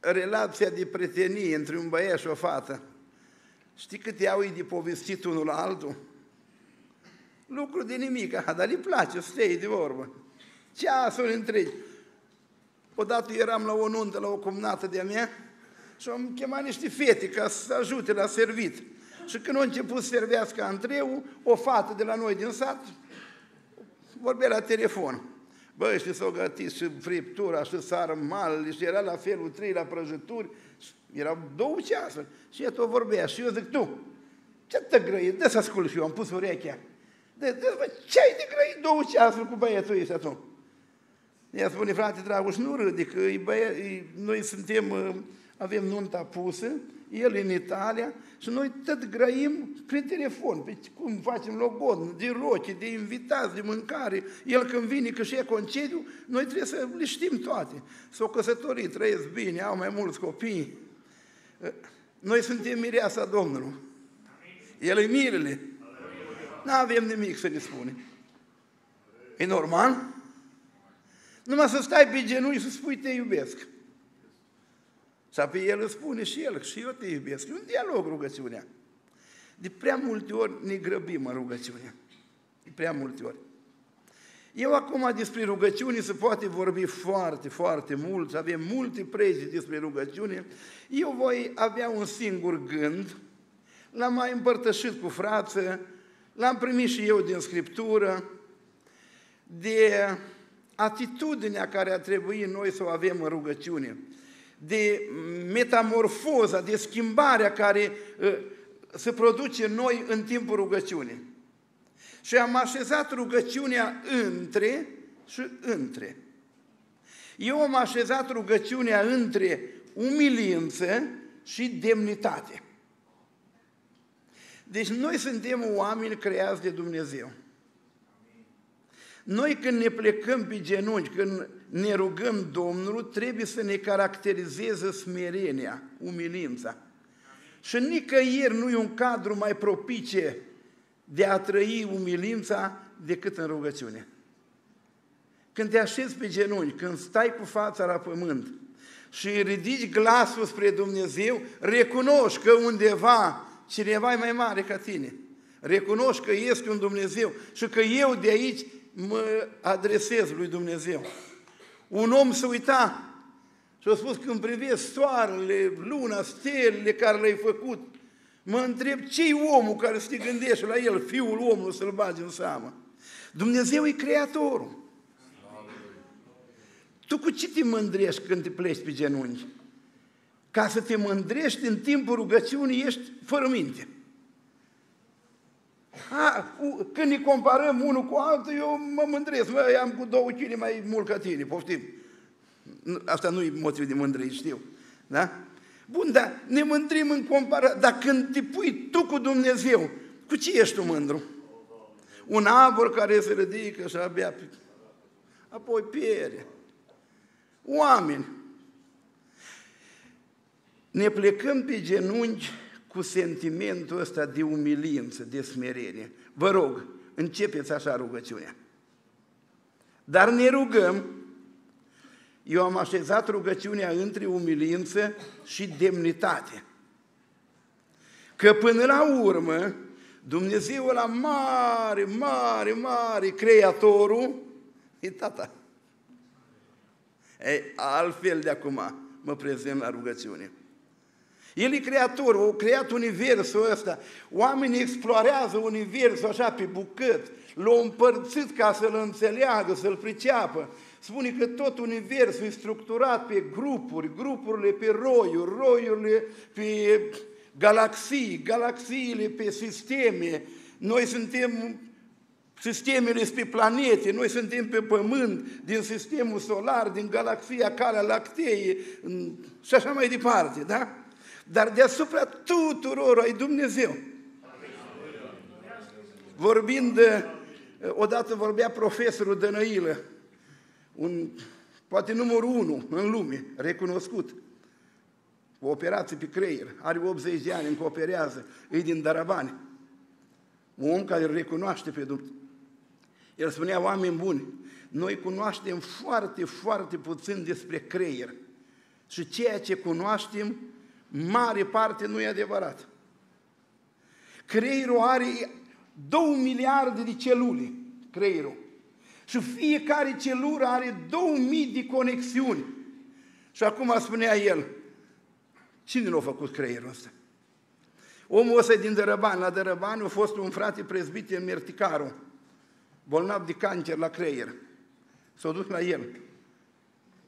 Relația de prietenie între un băiat și o fată. Știi cât iau ei de povestit unul la altul? Lucru de nimic, dar le place să stea de vorbă. Ceasul întregi. Odată eram la o nuntă, la o cumnată de-a mea, și am chemat niște fete ca să ajute la servit. Și când a început să servească antreul, o fată de la noi din sat vorbea la telefon. Bă, știi, s-au gătit și friptura, și sarmalele, și era la felul trei la prăjituri. Erau două ceasuri. Și ea tot vorbea. Și eu zic, tu, ce te grăi? Dă să ascult și eu, am pus urechea. Dă, dă, bă, ce ai de grăi două ceasuri cu băietul ăsta tu? Ea spune, frate Dragoș, nu râde, că e băie... noi suntem... Avem nunta pusă, el în Italia, și noi tot grăim prin telefon. Pe cum facem logodnă, de roche, de invitați, de mâncare. El când vine, că și e concediu, noi trebuie să le știm toate. S-au căsătorit, trăiesc bine, au mai mulți copii. Noi suntem mireasa Domnului. El e mirele. Nu avem nimic să ne spune. E normal? Numai să stai pe genunchi și să spui te iubesc. Și apoi el îți spune și el, și eu te iubesc. E un dialog rugăciunea. De prea multe ori ne grăbim în rugăciunea. De prea multe ori. Eu acum despre rugăciune se poate vorbi foarte, foarte mult. Avem multe pregi despre rugăciune. Eu voi avea un singur gând. L-am mai împărtășit cu frață. L-am primit și eu din Scriptură. De atitudinea care ar trebui noi să o avem în rugăciune. De metamorfoza, de schimbarea care uh, se produce în noi în timpul rugăciunii. Și am așezat rugăciunea între și între. Eu am așezat rugăciunea între umilință și demnitate. Deci noi suntem oameni creați de Dumnezeu. Noi când ne plecăm pe genunchi, când ne rugăm Domnului, trebuie să ne caracterizeze smerenia, umilința. Și nicăieri nu e un cadru mai propice de a trăi umilința decât în rugăciune. Când te așezi pe genunchi, când stai cu fața la pământ și ridici glasul spre Dumnezeu, recunoști că undeva cineva e mai mare ca tine. Recunoști că este un Dumnezeu și că eu de aici mă adresez lui Dumnezeu. Un om se uita și a spus, când privesc soarele, luna, stelele care le-ai făcut, mă întreb, ce-i omul care se gândește la el, fiul omului, să-l bagi în seamă? Dumnezeu e creatorul. Tu cu ce te mândrești când te pleci pe genunchi? Ca să te mândrești în timpul rugăciunii, ești fără minte. A, când ne comparăm unul cu altul, eu mă mândresc, mă, eu am cu două chile mai mult ca tine, poftim. Asta nu e motiv de mândrie, știu. Da? Bun, dar ne mândrim în comparație, dar când te pui tu cu Dumnezeu, cu ce ești tu mândru? Un abur care se ridică și abia, apoi piere. Oameni, ne plecăm pe genunchi cu sentimentul ăsta de umilință, de smerenie. Vă rog, începeți așa rugăciunea. Dar ne rugăm. Eu am așezat rugăciunea între umilință și demnitate. Că până la urmă, Dumnezeu ăla mare, mare, mare, Creatorul, e Tata. Ei, altfel de acum mă prezent la rugăciune. El e creatorul, a creat universul ăsta. Oamenii explorează universul așa pe bucăți, l-au împărțit ca să-l înțeleagă, să-l priceapă. Spune că tot universul e structurat pe grupuri, grupurile pe roiuri, roiurile pe galaxii, galaxiile pe sisteme. Noi suntem Sistemele sunt pe planete, noi suntem pe Pământ, din sistemul solar, din galaxia Calea Lactee și așa mai departe, da? Dar deasupra tuturor ai Dumnezeu. Vorbind, odată vorbea profesorul Dănăilă, un, poate numărul unu în lume, recunoscut, o operație pe creier, are optzeci de ani, încă operează, e din Dărăban. Un om care îl recunoaște pe Dumnezeu. El spunea, oameni buni, noi cunoaștem foarte, foarte puțin despre creier. Și ceea ce cunoaștem, mare parte nu e adevărat. Creierul are două miliarde de celule, creierul. Și fiecare celulă are două mii de conexiuni. Și acum spunea el, cine l-a făcut creierul ăsta? Omul ăsta din Dărăban. La Dărăban a fost un frate prezbiter, Merticaru, bolnav de cancer la creier. S-a dus la el.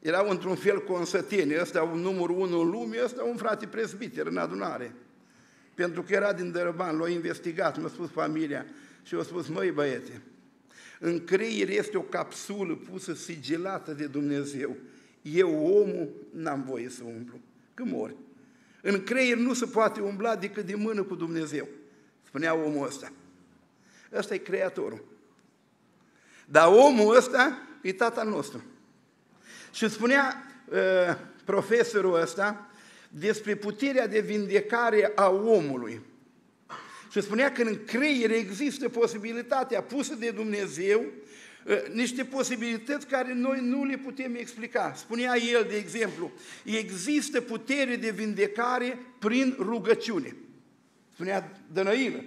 Erau într-un fel consăteni, ăsta numărul unu în lume, ăsta un frate prezbiter în adunare. Pentru că era din Dărăban, l-a investigat, mi-a spus familia și a spus, măi băiete, în creier este o capsulă pusă sigilată de Dumnezeu. Eu, omul, n-am voie să umblu, că mori. În creier nu se poate umbla decât de mână cu Dumnezeu, spunea omul ăsta. Ăsta e Creatorul. Dar omul ăsta e Tatăl nostru. Și spunea uh, profesorul ăsta despre puterea de vindecare a omului. Și spunea că în creier există posibilitatea pusă de Dumnezeu, niște posibilități care noi nu le putem explica. Spunea el, de exemplu, există putere de vindecare prin rugăciune. Spunea Dănăilă,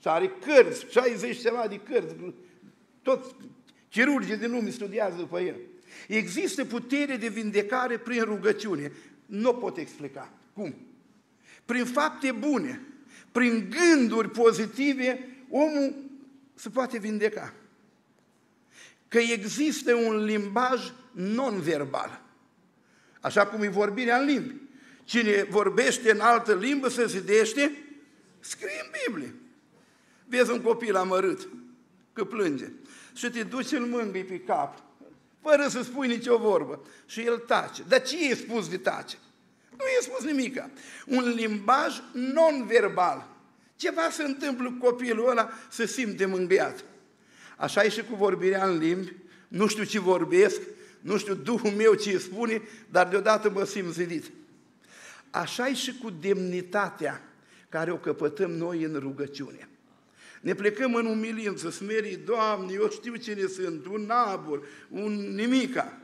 și are cărți, șaizeci ceva de cărți, toți chirurgii din lume studiază după el. Există putere de vindecare prin rugăciune. Nu pot explica. Cum? Prin fapte bune, prin gânduri pozitive, omul se poate vindeca. Că există un limbaj non-verbal, așa cum e vorbirea în limbi. Cine vorbește în altă limbă se zidește, scrie în Biblie. Vezi un copil amărât, că plânge, și te duci în mângâi pe cap, fără să spui nicio vorbă, și el tace. Dar ce e spus de tace? Nu e spus nimica. Un limbaj non-verbal. Ceva se întâmplă cu copilul ăla, se simte mângâiat. Așa e și cu vorbirea în limbi, nu știu ce vorbesc, nu știu Duhul meu ce îi spune, dar deodată mă simt zidit. Așa e și cu demnitatea care o căpătăm noi în rugăciune. Ne plecăm în umilință, smerii, Doamne, eu știu cine sunt, un nabur, un nimica.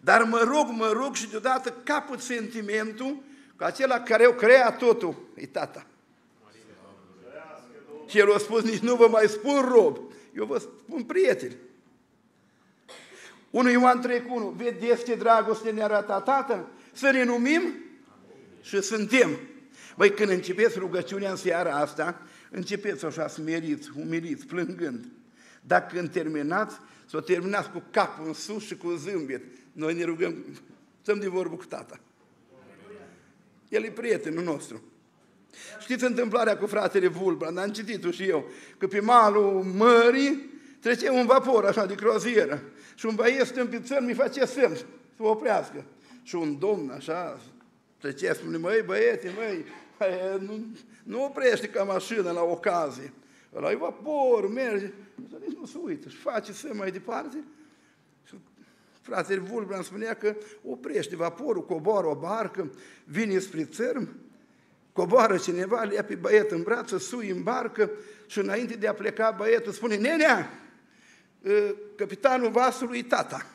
Dar mă rog, mă rog și deodată capăt sentimentul că acela care eu crea totul e Tata. Și el a spus, nici nu vă mai spun rob. Eu vă spun prieteni. unu Ioan trei unu. Vedeți ce dragoste ne-a arătat Tatăl? Să ne numim și suntem. Băi, când începeți rugăciunea în seara asta, începeți așa smeriți, umiliți, plângând. Dacă când terminați, să o terminați cu capul în sus și cu zâmbet. Noi ne rugăm, stăm de vorbă cu Tata. El e prietenul nostru. Știți întâmplarea cu fratele Vulbra, dar am citit-o și eu, că pe malul mării trecea un vapor așa de crozieră și un băieț stâmpițăr mi face semn să oprească. Și un domn așa trecea, spune, măi băiete, măi, nu, nu oprește ca mașină la ocazie. Ăla e vapor, merge, nici nu se uită și face semn mai departe. Și fratele Vulbra îmi spunea că oprește vaporul, coboară o barcă, vine spre țărm, coboară cineva, le ia pe băiet în brață, sui în barcă și înainte de a pleca băietul spune, nenea, capitanul vasului e Tata.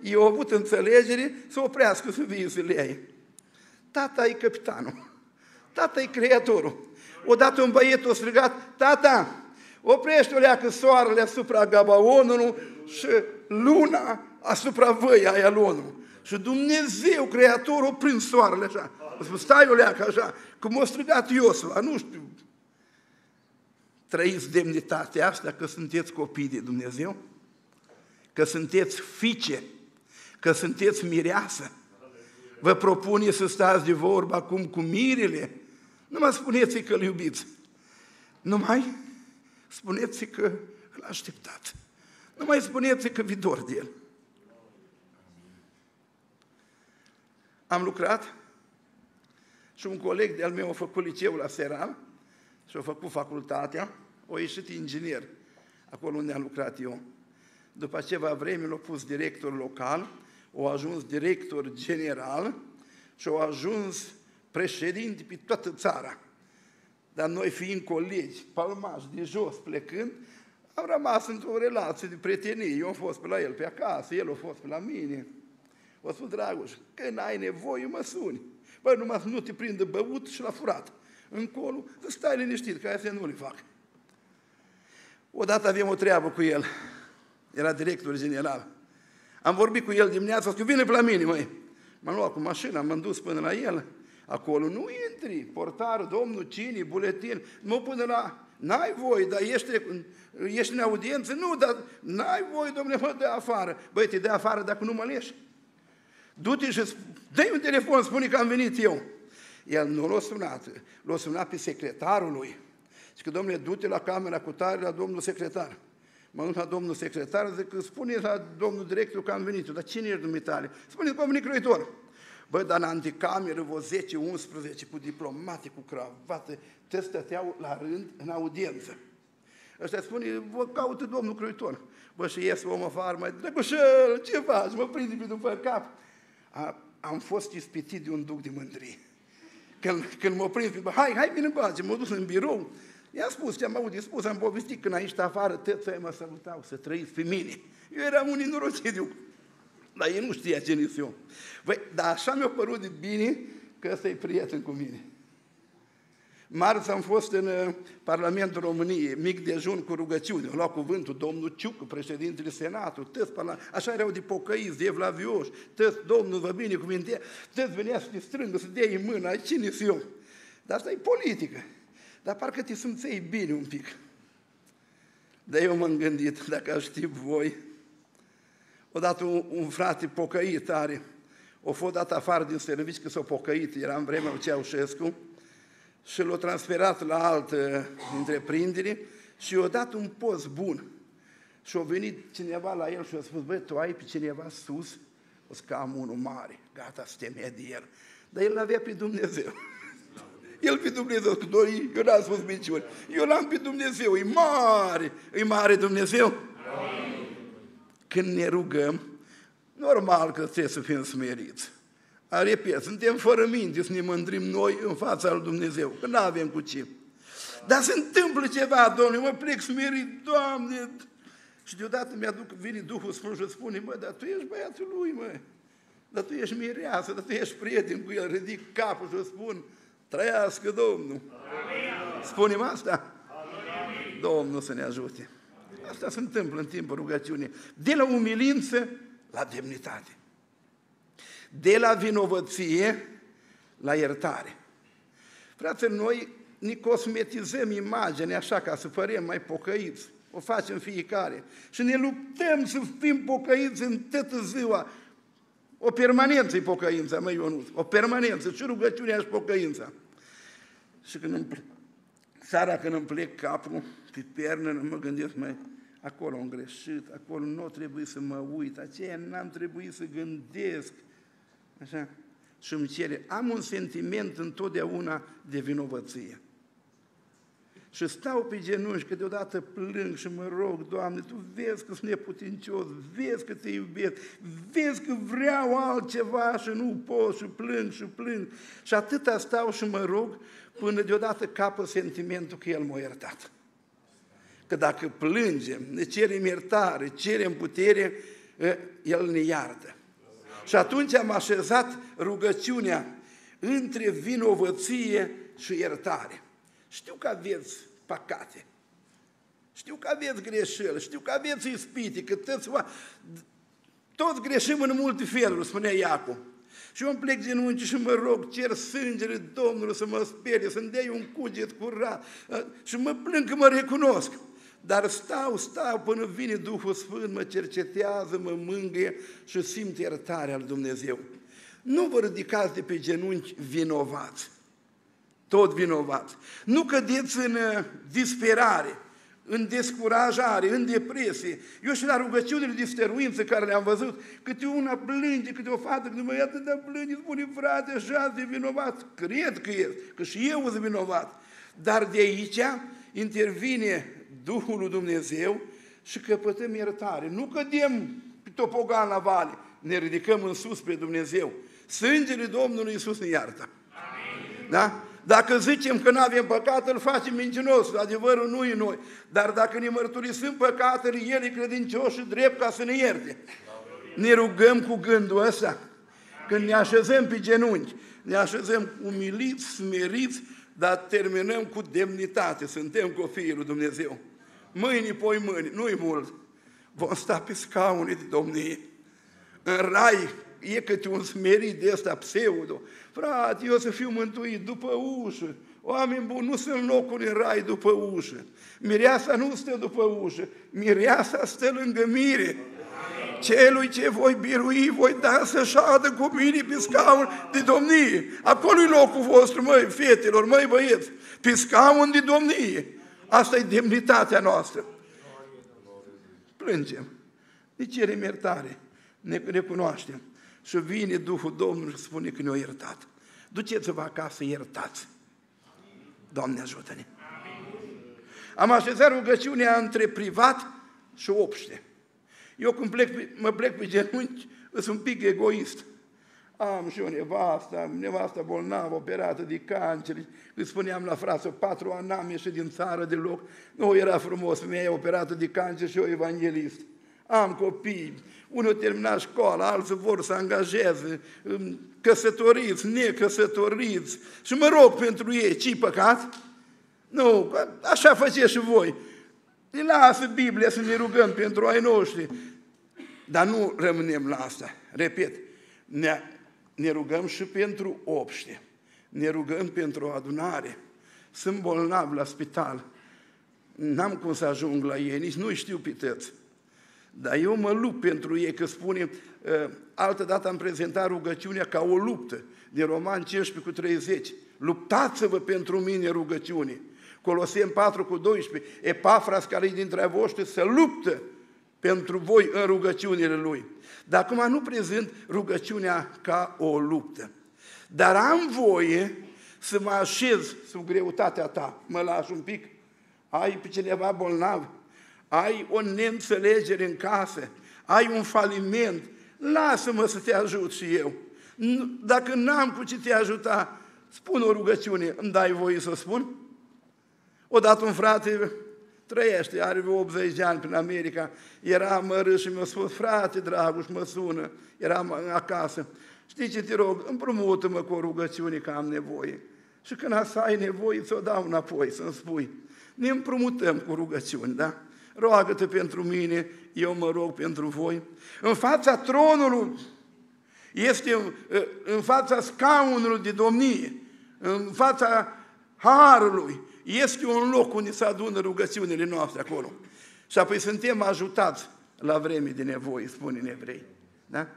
I-a avut înțelegere să oprească, să vii să le iei. Tata e capitanul. Tata e Creatorul. Odată un băiet a strigat, Tata, oprește-o leacă soarele asupra Gabaonului și luna asupra văii Aialonului. Și Dumnezeu, Creatorul, prin soarele așa. A spus, stai o leacă așa, cum a strigat Iosua, nu știu. Trăiți demnitatea asta că sunteți copii de Dumnezeu, că sunteți fiice, că sunteți mireasă. Vă propune să stați de vorbă acum cu mirele? Nu mai spuneți că îl iubiți, numai spuneți că L-a așteptat. Nu mai spuneți că vi dor de el. Am lucrat și un coleg de-al meu a făcut liceul la Seral și a făcut facultatea, a ieșit inginer acolo unde am lucrat eu. După ceva vreme l-a pus director local, a ajuns director general și a ajuns președinte pe toată țara. Dar noi fiind colegi, palmași, de jos plecând, am rămas într-o relație de prietenie. Eu am fost pe la el pe acasă, el a fost pe la mine. O spun, Dragoș, când ai nevoie, mă suni. Băi, numai să nu te prindă băut și la furat. Încolo, să stai liniștit, că astea nu le fac. Odată avem o treabă cu el. Era director general. Am vorbit cu el dimineața, zic, vine pe la mine, măi. M-am luat cu mașina, m-am dus până la el. Acolo nu intri, portar, domnul, cine, buletin, mă până la... N-ai voie, dar ești, ești în audiență? Nu, dar n-ai voie, domnule, mă dă afară. Băi, te dă afară dacă nu mă leși. Du-te și dă-i un telefon, spune că am venit eu. El nu l-a sunat, l-a sunat pe secretarul lui. Zice, domnule, du-te la camera cu tare la domnul secretar. Mă duc la domnul secretar, zic, spune la domnul director că am venit eu. Dar cine ești dumitale? Spune-ți, domnule Croitoru. Bă, dar în anticameră vă zece unsprezece cu diplomate, cu cravată, te stăteau la rând în audiență. Ăștia spune, vă caută domnul Croitoru. Bă, și ies om afară, mai Drăgușel, ce faci? Mă prinde pe după cap. A, am fost ispitit de un duc de mândrie. Când, când m-a prins, hai, hai, vine coace, m-a dus în birou, i-am spus ce am auzit, spus, am povestit, când aici afară, tățăi mă salutau, să trăiți pe mine. Eu eram un inorocidiu, dar ei nu știa ce nici eu. Băi, dar așa mi-a părut de bine că ăsta-i prieten cu mine. Marți am fost în Parlamentul României, mic dejun cu rugăciune. Am luat cuvântul domnul Ciucă, președintele Senatului, tăți, așa erau de pocăiți, de evlavioși, tăți, domnul, vă binecuvintea, tăți venea să te strângă, să dea în mână, cine-s eu? Dar asta e politică. Dar parcă te simțeai bine un pic. Dar eu m-am gândit, dacă aș ști voi, odată un, un frate pocăit are, o fost dat afară din servici că s-a pocăit, era în vremea lui Ceaușescu, și l-a transferat la altă întreprindere și i-a dat un post bun. Și a venit cineva la el și a spus, băi, tu ai pe cineva sus? O să cam unul mare, gata, să te mie de el. Dar el l-avea pe Dumnezeu. El pe Dumnezeu, că doi, eu n-am spus minciuni. Eu l-am pe Dumnezeu, e mare, e mare Dumnezeu. Când ne rugăm, normal că trebuie să fim smeriți. A, repet, suntem fără minte să ne mândrim noi în fața lui Dumnezeu, că nu avem cu ce. Dar se întâmplă ceva, Domnule, mă plec smerit, Doamne! Și deodată mi-aduc, vine Duhul Sfânt și spune, mă, dar tu ești băiatul lui, mă, dar tu ești mireasă, dar tu ești prieten cu el, ridic capul și o spun, trăiască Domnul! Amin. Spunem asta? Amin. Domnul să ne ajute! Asta se întâmplă în timpul rugăciunii, de la umilință la demnitate. De la vinovăție la iertare. Frate, noi ne cosmetizăm imaginea așa ca să părem mai pocăiți. O facem fiecare. Și ne luptăm să fim pocăiți în toată ziua. O permanență e pocăința, măi Ionuț. O permanență. Și rugăciunea și pocăința. Și când îmi plec, seara când îmi plec capul pe pernă, mă gândesc, mai acolo am greșit, acolo nu trebuie să mă uit, aceea n-am trebuit să gândesc. Așa? Și îmi cere, am un sentiment întotdeauna de vinovăție. Și stau pe genunchi, că deodată plâng și mă rog, Doamne, Tu vezi că sunt neputincios, vezi că Te iubesc, vezi că vreau altceva și nu pot și plâng și plâng. Și atâta stau și mă rog până deodată capă sentimentul că El m-a iertat. Că dacă plângem, ne cerem iertare, cerem putere, El ne iartă. Și atunci am așezat rugăciunea între vinovăție și iertare. Știu că aveți păcate, știu că aveți greșeli, știu că aveți ispite, că toți, toți greșim în multe feluri, spunea Iacob. Și eu îmi plec genunchi și mă rog, cer sângele Domnului să mă sperie, să-mi dea un cuget curat și mă plâng că mă recunosc. Dar stau, stau până vine Duhul Sfânt, mă cercetează, mă mângâie și simt iertarea lui Dumnezeu. Nu vă ridicați de pe genunchi vinovați, tot vinovați. Nu cădeți în disperare, în descurajare, în depresie. Eu și la rugăciunile de stăruință care le-am văzut, câte una plânge, câte o fată, câte mă iată, dar plânge, spune, frate, așa e vinovat. Cred că e, că și eu sunt vinovat. Dar de aici intervine Duhul lui Dumnezeu și căpătăm iertare. Nu cădem pe topogan la vale, ne ridicăm în sus pe Dumnezeu. Sângele Domnului Iisus ne iartă. Amin. Da? Dacă zicem că nu avem păcat, îl facem mincinos, adevărul nu e noi. Dar dacă ne mărturisim păcatele, El e credincios și drept ca să ne ierte. Ne rugăm cu gândul ăsta. Când ne așezăm pe genunchi, ne așezăm umiliți, smeriți, dar terminăm cu demnitate. Suntem copiii lui Dumnezeu. Mâini, poi mâini, nu-i mult. Vom sta pe scaune de domnie. În rai e câte un smerit de ăsta pseudo. Frate, eu să fiu mântuit după ușă. Oameni buni, nu sunt locuri în rai după ușă. Mireasa nu stă după ușă. Mireasa stă lângă mire. Celui ce voi birui, voi da să șadă cu mine pe scaun de domnie. Acolo-i locul vostru, măi, fetelor, măi, băieți. Pe scaun de domnie. Asta e demnitatea noastră. Plângem. Ne cerem iertare. Ne recunoaștem. Și vine Duhul Domnului și spune că ne-a iertat. Duceți-vă acasă, iertați. Doamne, ajută-ne! Am așezat rugăciunea între privat și obște. Eu când plec, mă plec pe genunchi, sunt un pic egoist. Am și o nevastă, nevastă bolnavă, operată de cancer. Îi spuneam la frață, patru ani n-am ieșit din țară deloc. Nu era frumos, femeia operată de cancer și eu evanghelist. Am copii, unul a terminat școala, alții vor să angajeze, căsătoriți, necăsătoriți. Și mă rog pentru ei, ce-i păcat? Nu, așa faceți și voi. Îi lasă Biblia să ne rugăm pentru ai noștri. Dar nu rămânem la asta. Repet, ne, ne rugăm și pentru obște. Ne rugăm pentru o adunare. Sunt bolnav la spital. N-am cum să ajung la ei, nici nu știu pe tăți. Dar eu mă lupt pentru ei, că spune, altădată am prezentat rugăciunea ca o luptă, din Roman cincisprezece cu treizeci. Luptați-vă pentru mine rugăciune. Coloseni patru cu doisprezece. Epafras, care e dintre voștri, se luptă pentru voi în rugăciunile lui. Dar acum nu prezint rugăciunea ca o luptă. Dar am voie să mă așez sub greutatea ta. Mă lași un pic? Ai pe cineva bolnav? Ai o neînțelegere în casă, ai un faliment, lasă-mă să te ajut și eu. Dacă n-am cu ce te ajuta, spun o rugăciune, îmi dai voie să spun? Odată un frate trăiește, are vreo optzeci de ani prin America, era mărât și mi-a spus, frate Dragoș, mă sună, eram acasă, știi ce te rog, împrumută-mă cu o rugăciune că am nevoie. Și când asta ai nevoie, ți-o dau înapoi să-mi spui. Ne împrumutăm cu rugăciuni, da? Roagă-te pentru mine, eu mă rog pentru voi. În fața tronului, este în fața scaunului de domnie, în fața harului, este un loc unde se adună rugăciunile noastre acolo. Și apoi suntem ajutați la vreme de nevoie, spune în Evrei. Da?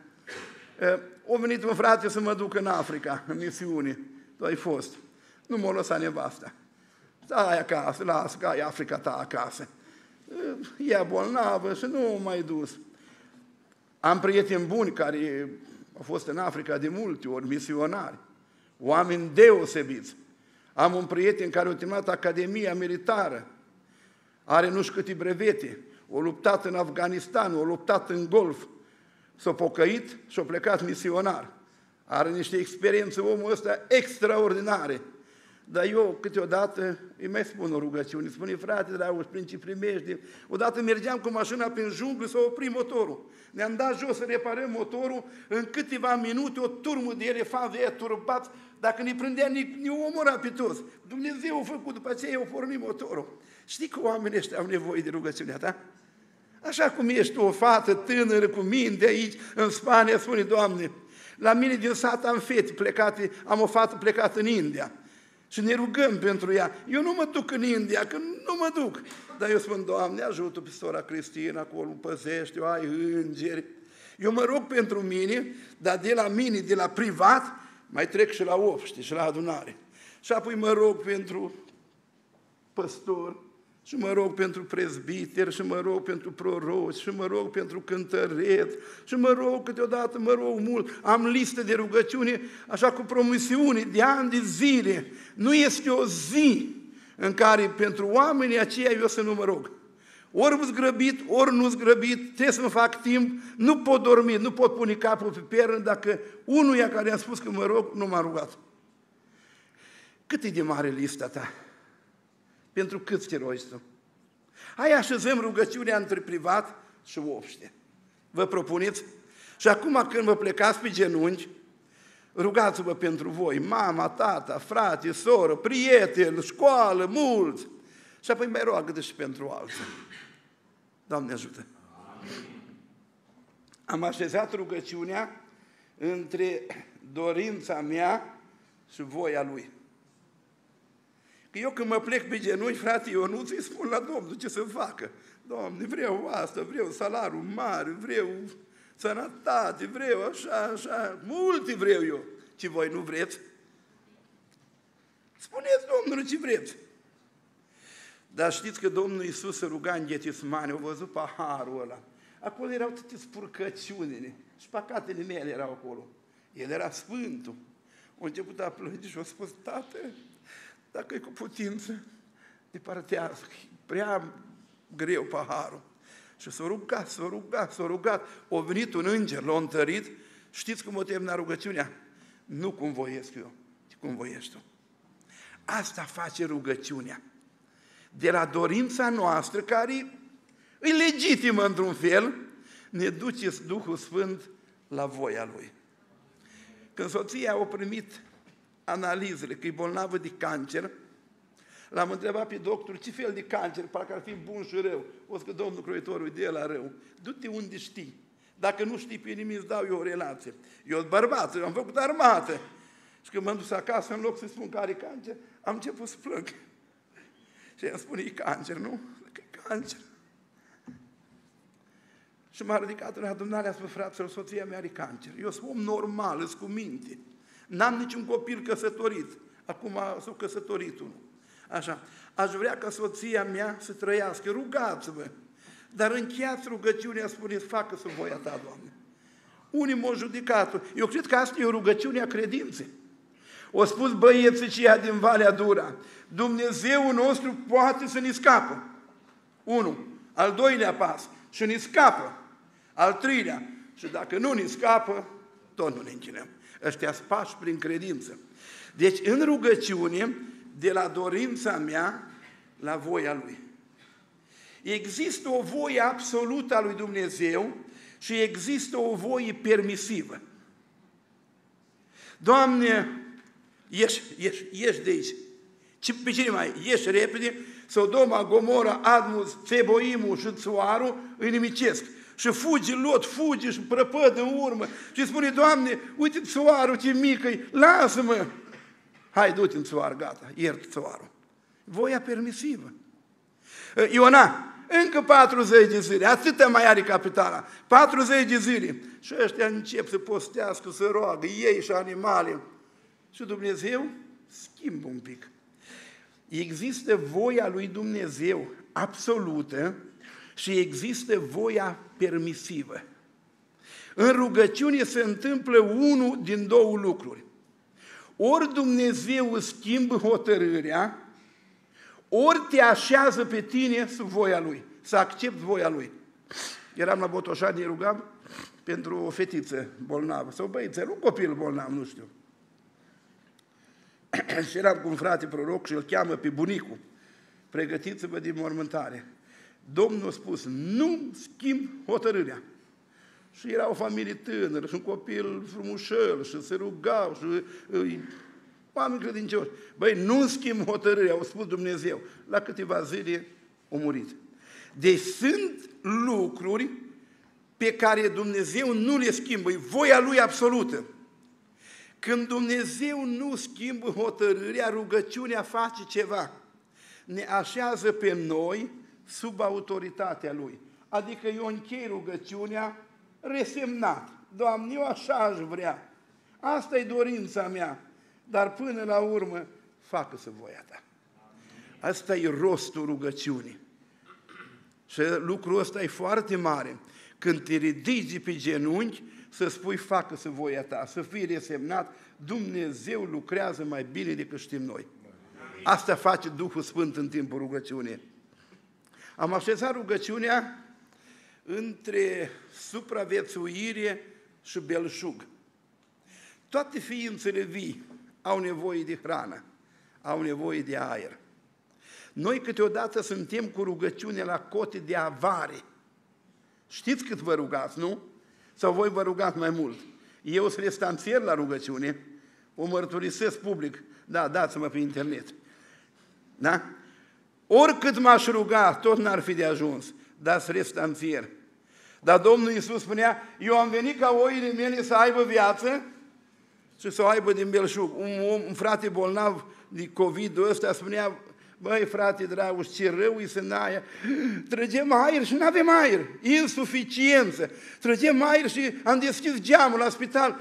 O venit un frate să mă duc în Africa, în misiune. Tu ai fost. Nu m-a lăsat nevasta. Stai acasă, lasă, că ai Africa ta acasă. Ea bolnavă și nu m-a mai dus. Am prieteni buni care au fost în Africa de multe ori, misionari, oameni deosebiți. Am un prieten care a terminat Academia Militară, are nu știu câte brevete, a luptat în Afganistan, a luptat în Golf, s-a pocăit și a plecat misionar. Are niște experiențe omul ăsta extraordinare. Dar eu câteodată îi mai spun o rugăciune, îi spune, frate Dragoș, prin ce primești? Odată mergeam cu mașina prin junglă să oprim motorul. Ne-am dat jos să reparăm motorul, în câteva minute o turmă de elefanți ăia turbați, dacă ne prindea, ne, ne omora pe toți. Dumnezeu a făcut, după aceea eu pornim motorul. Știi că oamenii ăștia au nevoie de rugăciunea ta? Așa cum ești o fată tânără cu minte aici, în Spania, spune, Doamne, la mine din sat am fete plecate, am o fată plecată în India. Și ne rugăm pentru ea. Eu nu mă duc în India, că nu mă duc. Dar eu spun, Doamne, ajută pe sora Cristina, acolo păzește-o, ai îngeri. Eu mă rog pentru mine, dar de la mine, de la privat, mai trec și la obște și la adunare. Și apoi mă rog pentru păstor, Și mă rog pentru prezbiteri, și mă rog pentru proroci, și mă rog pentru cântăreți, și mă rog câteodată, mă rog mult, am listă de rugăciune, așa cu promisiune, de ani, de zile. Nu este o zi în care pentru oamenii aceia eu să nu mă rog. Ori sunt grăbit, ori nu sunt grăbit, trebuie să-mi fac timp, nu pot dormi, nu pot pune capul pe pernă dacă unuia care a spus că mă rog, nu m-a rugat. Cât e de mare lista ta? Pentru câți te rogi tu? Hai așezăm rugăciunea între privat și obște. Vă propuneți? Și acum când vă plecați pe genunchi, rugați-vă pentru voi, mama, tata, frate, soră, prieten, școală, mulți. Și apoi mai roagă-te și pentru alții. Doamne ajută! Amin. Am așezat rugăciunea între dorința mea și voia Lui. Că eu când mă plec pe genunchi, frate Ionuț, îi spun la Domnul ce să facă. Doamne, vreau asta, vreau salariu mare, vreau sănătate, vreau așa, așa, multe vreau eu. Ce voi nu vreți? Spuneți, Domnul, ce vreți. Dar știți că Domnul Iisus se ruga în Ghetismane, au văzut paharul ăla. Acolo erau toate spurcăciunile și păcatele mele erau acolo. El era Sfântul. A început a plânge și a spus, Tată, dacă e cu putință, departează, prea greu paharul. Și s-a rugat, s-a rugat, s-a rugat. A venit un înger, l-a întărit. Știți cum o termina rugăciunea? Nu cum voiesc eu, ci cum voiești tu. Asta face rugăciunea. De la dorința noastră, care îi legitimă într-un fel, ne duce Duhul Sfânt la voia Lui. Când soția a primit analizele că e bolnavă de cancer, l-am întrebat pe doctor ce fel de cancer, parcă ar fi bun și rău. O să că domnul Croitoru e de la rău. Du-te unde știi. Dacă nu știi pe nimeni, îți dau eu o relație. Eu sunt bărbat, eu am făcut armată. Și când m-am dus acasă, în loc să spun că are cancer, am început să plâng. Și îmi spune, e cancer, nu? Că e cancer. Și m-a ridicat în adunarea, a spus, fraților, soția mea are cancer. Eu sunt om normal, îți cu minte. N-am niciun copil căsătorit. Acum s-a căsătorit unul. Așa. Aș vrea ca soția mea să trăiască. Rugați-vă. Dar încheiați rugăciunea, spuneți, facă-ți voia ta, Doamne. Unii m-au judecat. Eu cred că asta e o rugăciune a credinței. O spus băieții ceia din Valea Dura, Dumnezeu nostru poate să ne scapă. Unu. Al doilea pas. Și ne scapă. Al treilea. Și dacă nu ne scapă, tot nu ne închinăm. Ăștia sunt pași prin credință. Deci în rugăciune, de la dorința mea, la voia Lui. Există o voie absolută a Lui Dumnezeu și există o voie permisivă. Doamne, Ieși, ieși, ieși de aici. Pe cine mai? Ieși repede. Sodoma, Gomora, Adma, Țeboimul și Țuarul îi nimicesc. Și fugi Lot, fugi și prăpăd în urmă. Și spune, Doamne, uite Țuarul ce mică-i, lasă-mă. Hai, du-te în Țuar, gata, iert Țuarul. Voia permisivă. Iona, încă patruzeci de zile, atâta mai are capitala, patruzeci de zile. Și ăștia încep să postească, să roagă, ei și animale. Și Dumnezeu schimbă un pic. Există voia lui Dumnezeu absolută și există voia permisivă. În rugăciune se întâmplă unul din două lucruri. Ori Dumnezeu schimbă hotărârea, ori te așează pe tine sub voia Lui, să accepti voia Lui. Eram la Botoșani, ne rugam pentru o fetiță bolnavă, sau băițel, un copil bolnav, nu știu. Și eram cu un frate proroc și îl cheamă pe bunicul. Pregătiți-vă din mormântare. Domnul a spus, nu schimb hotărârea. Și era o familie tânără și un copil frumușel și se rugau și oameni credincioși. Băi, nu schimb hotărârea, au spus Dumnezeu. La câteva zile a murit. Deci sunt lucruri pe care Dumnezeu nu le schimbă. E voia Lui absolută. Când Dumnezeu nu schimbă hotărârea, rugăciunea face ceva. Ne așează pe noi sub autoritatea Lui. Adică eu închei rugăciunea resemnat. Doamne, eu așa aș vrea. Asta e dorința mea. Dar până la urmă, facă-se voia Ta. Asta e rostul rugăciunii. Și lucrul ăsta e foarte mare. Când te ridici pe genunchi, să spui, facă-se voia ta, să fii resemnat, Dumnezeu lucrează mai bine decât știm noi. Asta face Duhul Sfânt în timpul rugăciunii. Am așezat rugăciunea între supraviețuire și belșug. Toate ființele vii au nevoie de hrană, au nevoie de aer. Noi câteodată suntem cu rugăciune la cote de avare. Știți cât vă rugați, nu? Sau voi vă rugați mai mult? Eu sunt restanțier la rugăciune, o mărturisesc public. Da, dați-mă pe internet. Da? Oricât m-aș ruga, tot n-ar fi de ajuns. Dar sunt restanțier. Dar Domnul Iisus spunea, eu am venit ca oile mele să aibă viață și să o aibă din belșug. Un, om, un frate bolnav de COVID-ul ăsta spunea, băi, frate Dragoș, ce rău e să n-ai. Trăgem aer și nu avem aer. Insuficiență. Trăgem aer și am deschis geamul la spital.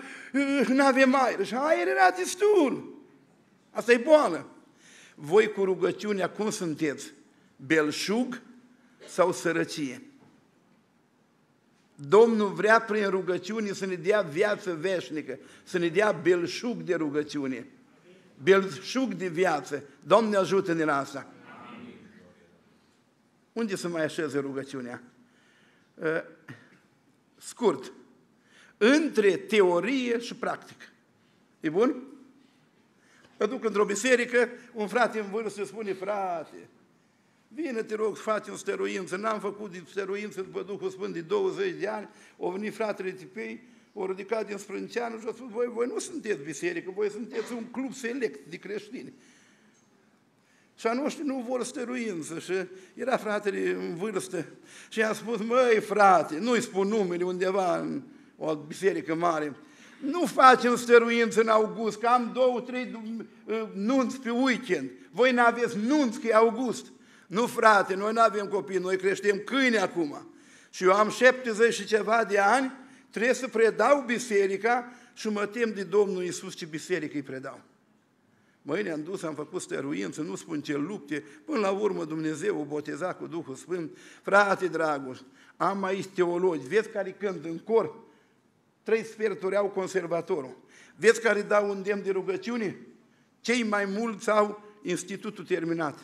Nu avem aer. Și aer era destul. Asta e boală. Voi cu rugăciunea cum sunteți? Belșug sau sărăcie? Domnul vrea prin rugăciune să ne dea viață veșnică, să ne dea belșug de rugăciune. Belșug de viață. Doamne, ajută-ne la asta. Amin. Unde să mai așeze rugăciunea? Scurt. Între teorie și practică. E bun? Mă duc într-o biserică, un frate în vârstă spune, frate, vine, te rog, facem stăruință. N-am făcut de stăruință după Duhul Sfânt de douăzeci de ani. Au venit fratele Tipei, au ridicat din sprânceană și au spus, voi, voi nu sunteți biserică, voi sunteți un club select de creștini. Și a noștri nu vor stăruință. Și era fratele în vârstă și i-a spus, măi, frate, nu-i spun numele undeva în o biserică mare, nu facem stăruință în august, că am două, trei nunți pe weekend. Voi n-aveți nunți, că e august. Nu, frate, noi n-avem copii, noi creștem câini acum. Și eu am șaptezeci și ceva de ani, trebuie să predau biserica și mă tem de Domnul Iisus ce biserică îi predau. Mâine am dus, am făcut stăruință, nu spun ce lupte, până la urmă Dumnezeu o boteza cu Duhul Sfânt. Frate Dragoș, am aici teologi, vezi care când în cor, trei sferturi au conservatorul. Vezi care dau un demn de rugăciune? Cei mai mulți au institutul terminat.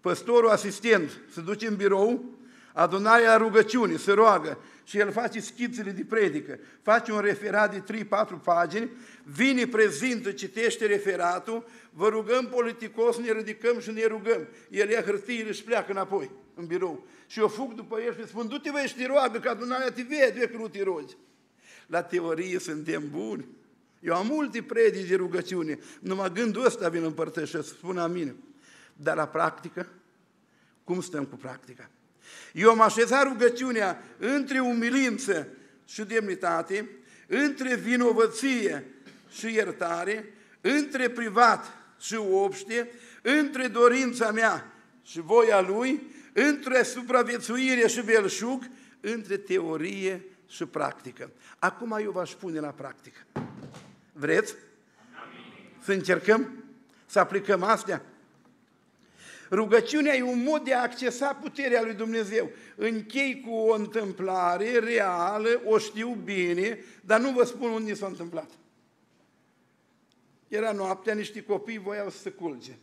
Păstorul asistent se duce în birou, adunarea rugăciunii, se roagă și el face schițele de predică, face un referat de trei patru pagini, vine, prezintă, citește referatul, vă rugăm politicos, ne ridicăm și ne rugăm. El ia hârtiile și pleacă înapoi în birou. Și eu fug după el și spun, du-te vei și te roagă, că adunarea te vede că nu te rogi. La teorie suntem buni. Eu am multe predici de rugăciune, numai gândul ăsta vin împărtășesc, spun amin. Dar la practică? Cum stăm cu practica? Eu am așezat rugăciunea între umilință și demnitate, între vinovăție și iertare, între privat și obște, între dorința mea și voia lui, între supraviețuire și belșug, între teorie și practică. Acum eu v-aș pune la practică. Vreți? Să încercăm? Să aplicăm astea? Rugăciunea e un mod de a accesa puterea lui Dumnezeu. Închei cu o întâmplare reală, o știu bine, dar nu vă spun unde s-a întâmplat. Era noaptea, niște copii voiau să se culce.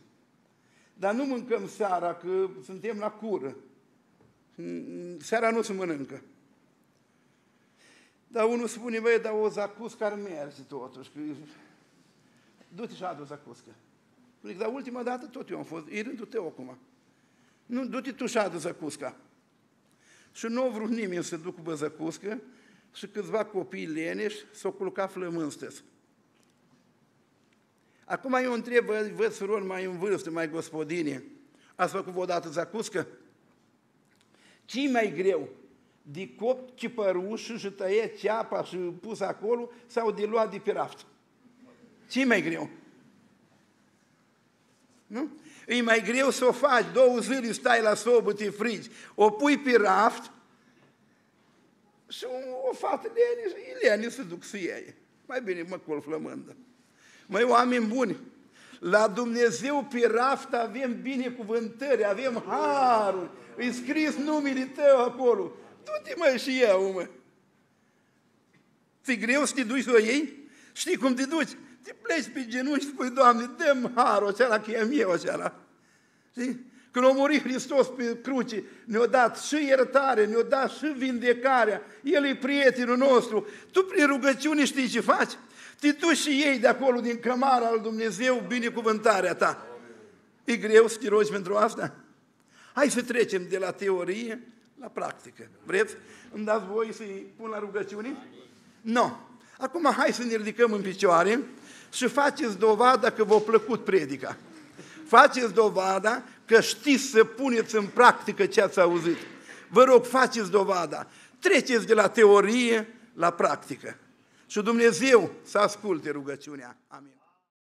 Dar nu mâncăm seara, că suntem la cură. Seara nu se mănâncă. Dar unul spune, băi, dar o zacuscă ar merge totuși. Du-te și adu o zacuscă. Zic, dar ultima dată tot eu am fost, e rândul tău acum. Nu, du-te tu și adu zacusca. Și nu a vrut nimeni să ducă bă zacuscă și câțiva copii leneși s-au culcat flămânstăți. Acum eu întreb, văd surori mai în vârstă, mai gospodine, ați făcut vreodată zacuscă? Ce mai greu? De copt chipărușul și tăie ceapa și pus acolo sau de luat de pe raft? Ce mai greu? Nu? E mai greu să o faci, două zile stai la sobă, te frigi, o pui pe raft și o fată leane se duc să iei. Mai bine mă col flămândă. Măi, oameni buni, La Dumnezeu pe raft avem binecuvântări, avem haruri, îi scris numele tău acolo. Du-te mă și iau, mă. Ți-e greu să te duci să o iei? Știi cum te duci? Te pleci pe genunchi și spui, Doamne, dă-mi harul acela că e meu acela. Știi? Când a murit Hristos pe cruce, ne-a dat și iertare, ne-a dat și vindecarea. El e prietenul nostru. Tu prin rugăciune știi ce faci? Te duci și iei de acolo, din cămara al Dumnezeu, binecuvântarea ta. E greu să te rogi pentru asta? Hai să trecem de la teorie la practică. Vreți? Îmi dați voi să-i pun la rugăciune? Nu. No. Acum hai să ne ridicăm în picioare și faceți dovada că v-a plăcut predica. Faceți dovada că știți să puneți în practică ce ați auzit. Vă rog, faceți dovada. Treceți de la teorie la practică. Și Dumnezeu să asculte rugăciunea. Amin.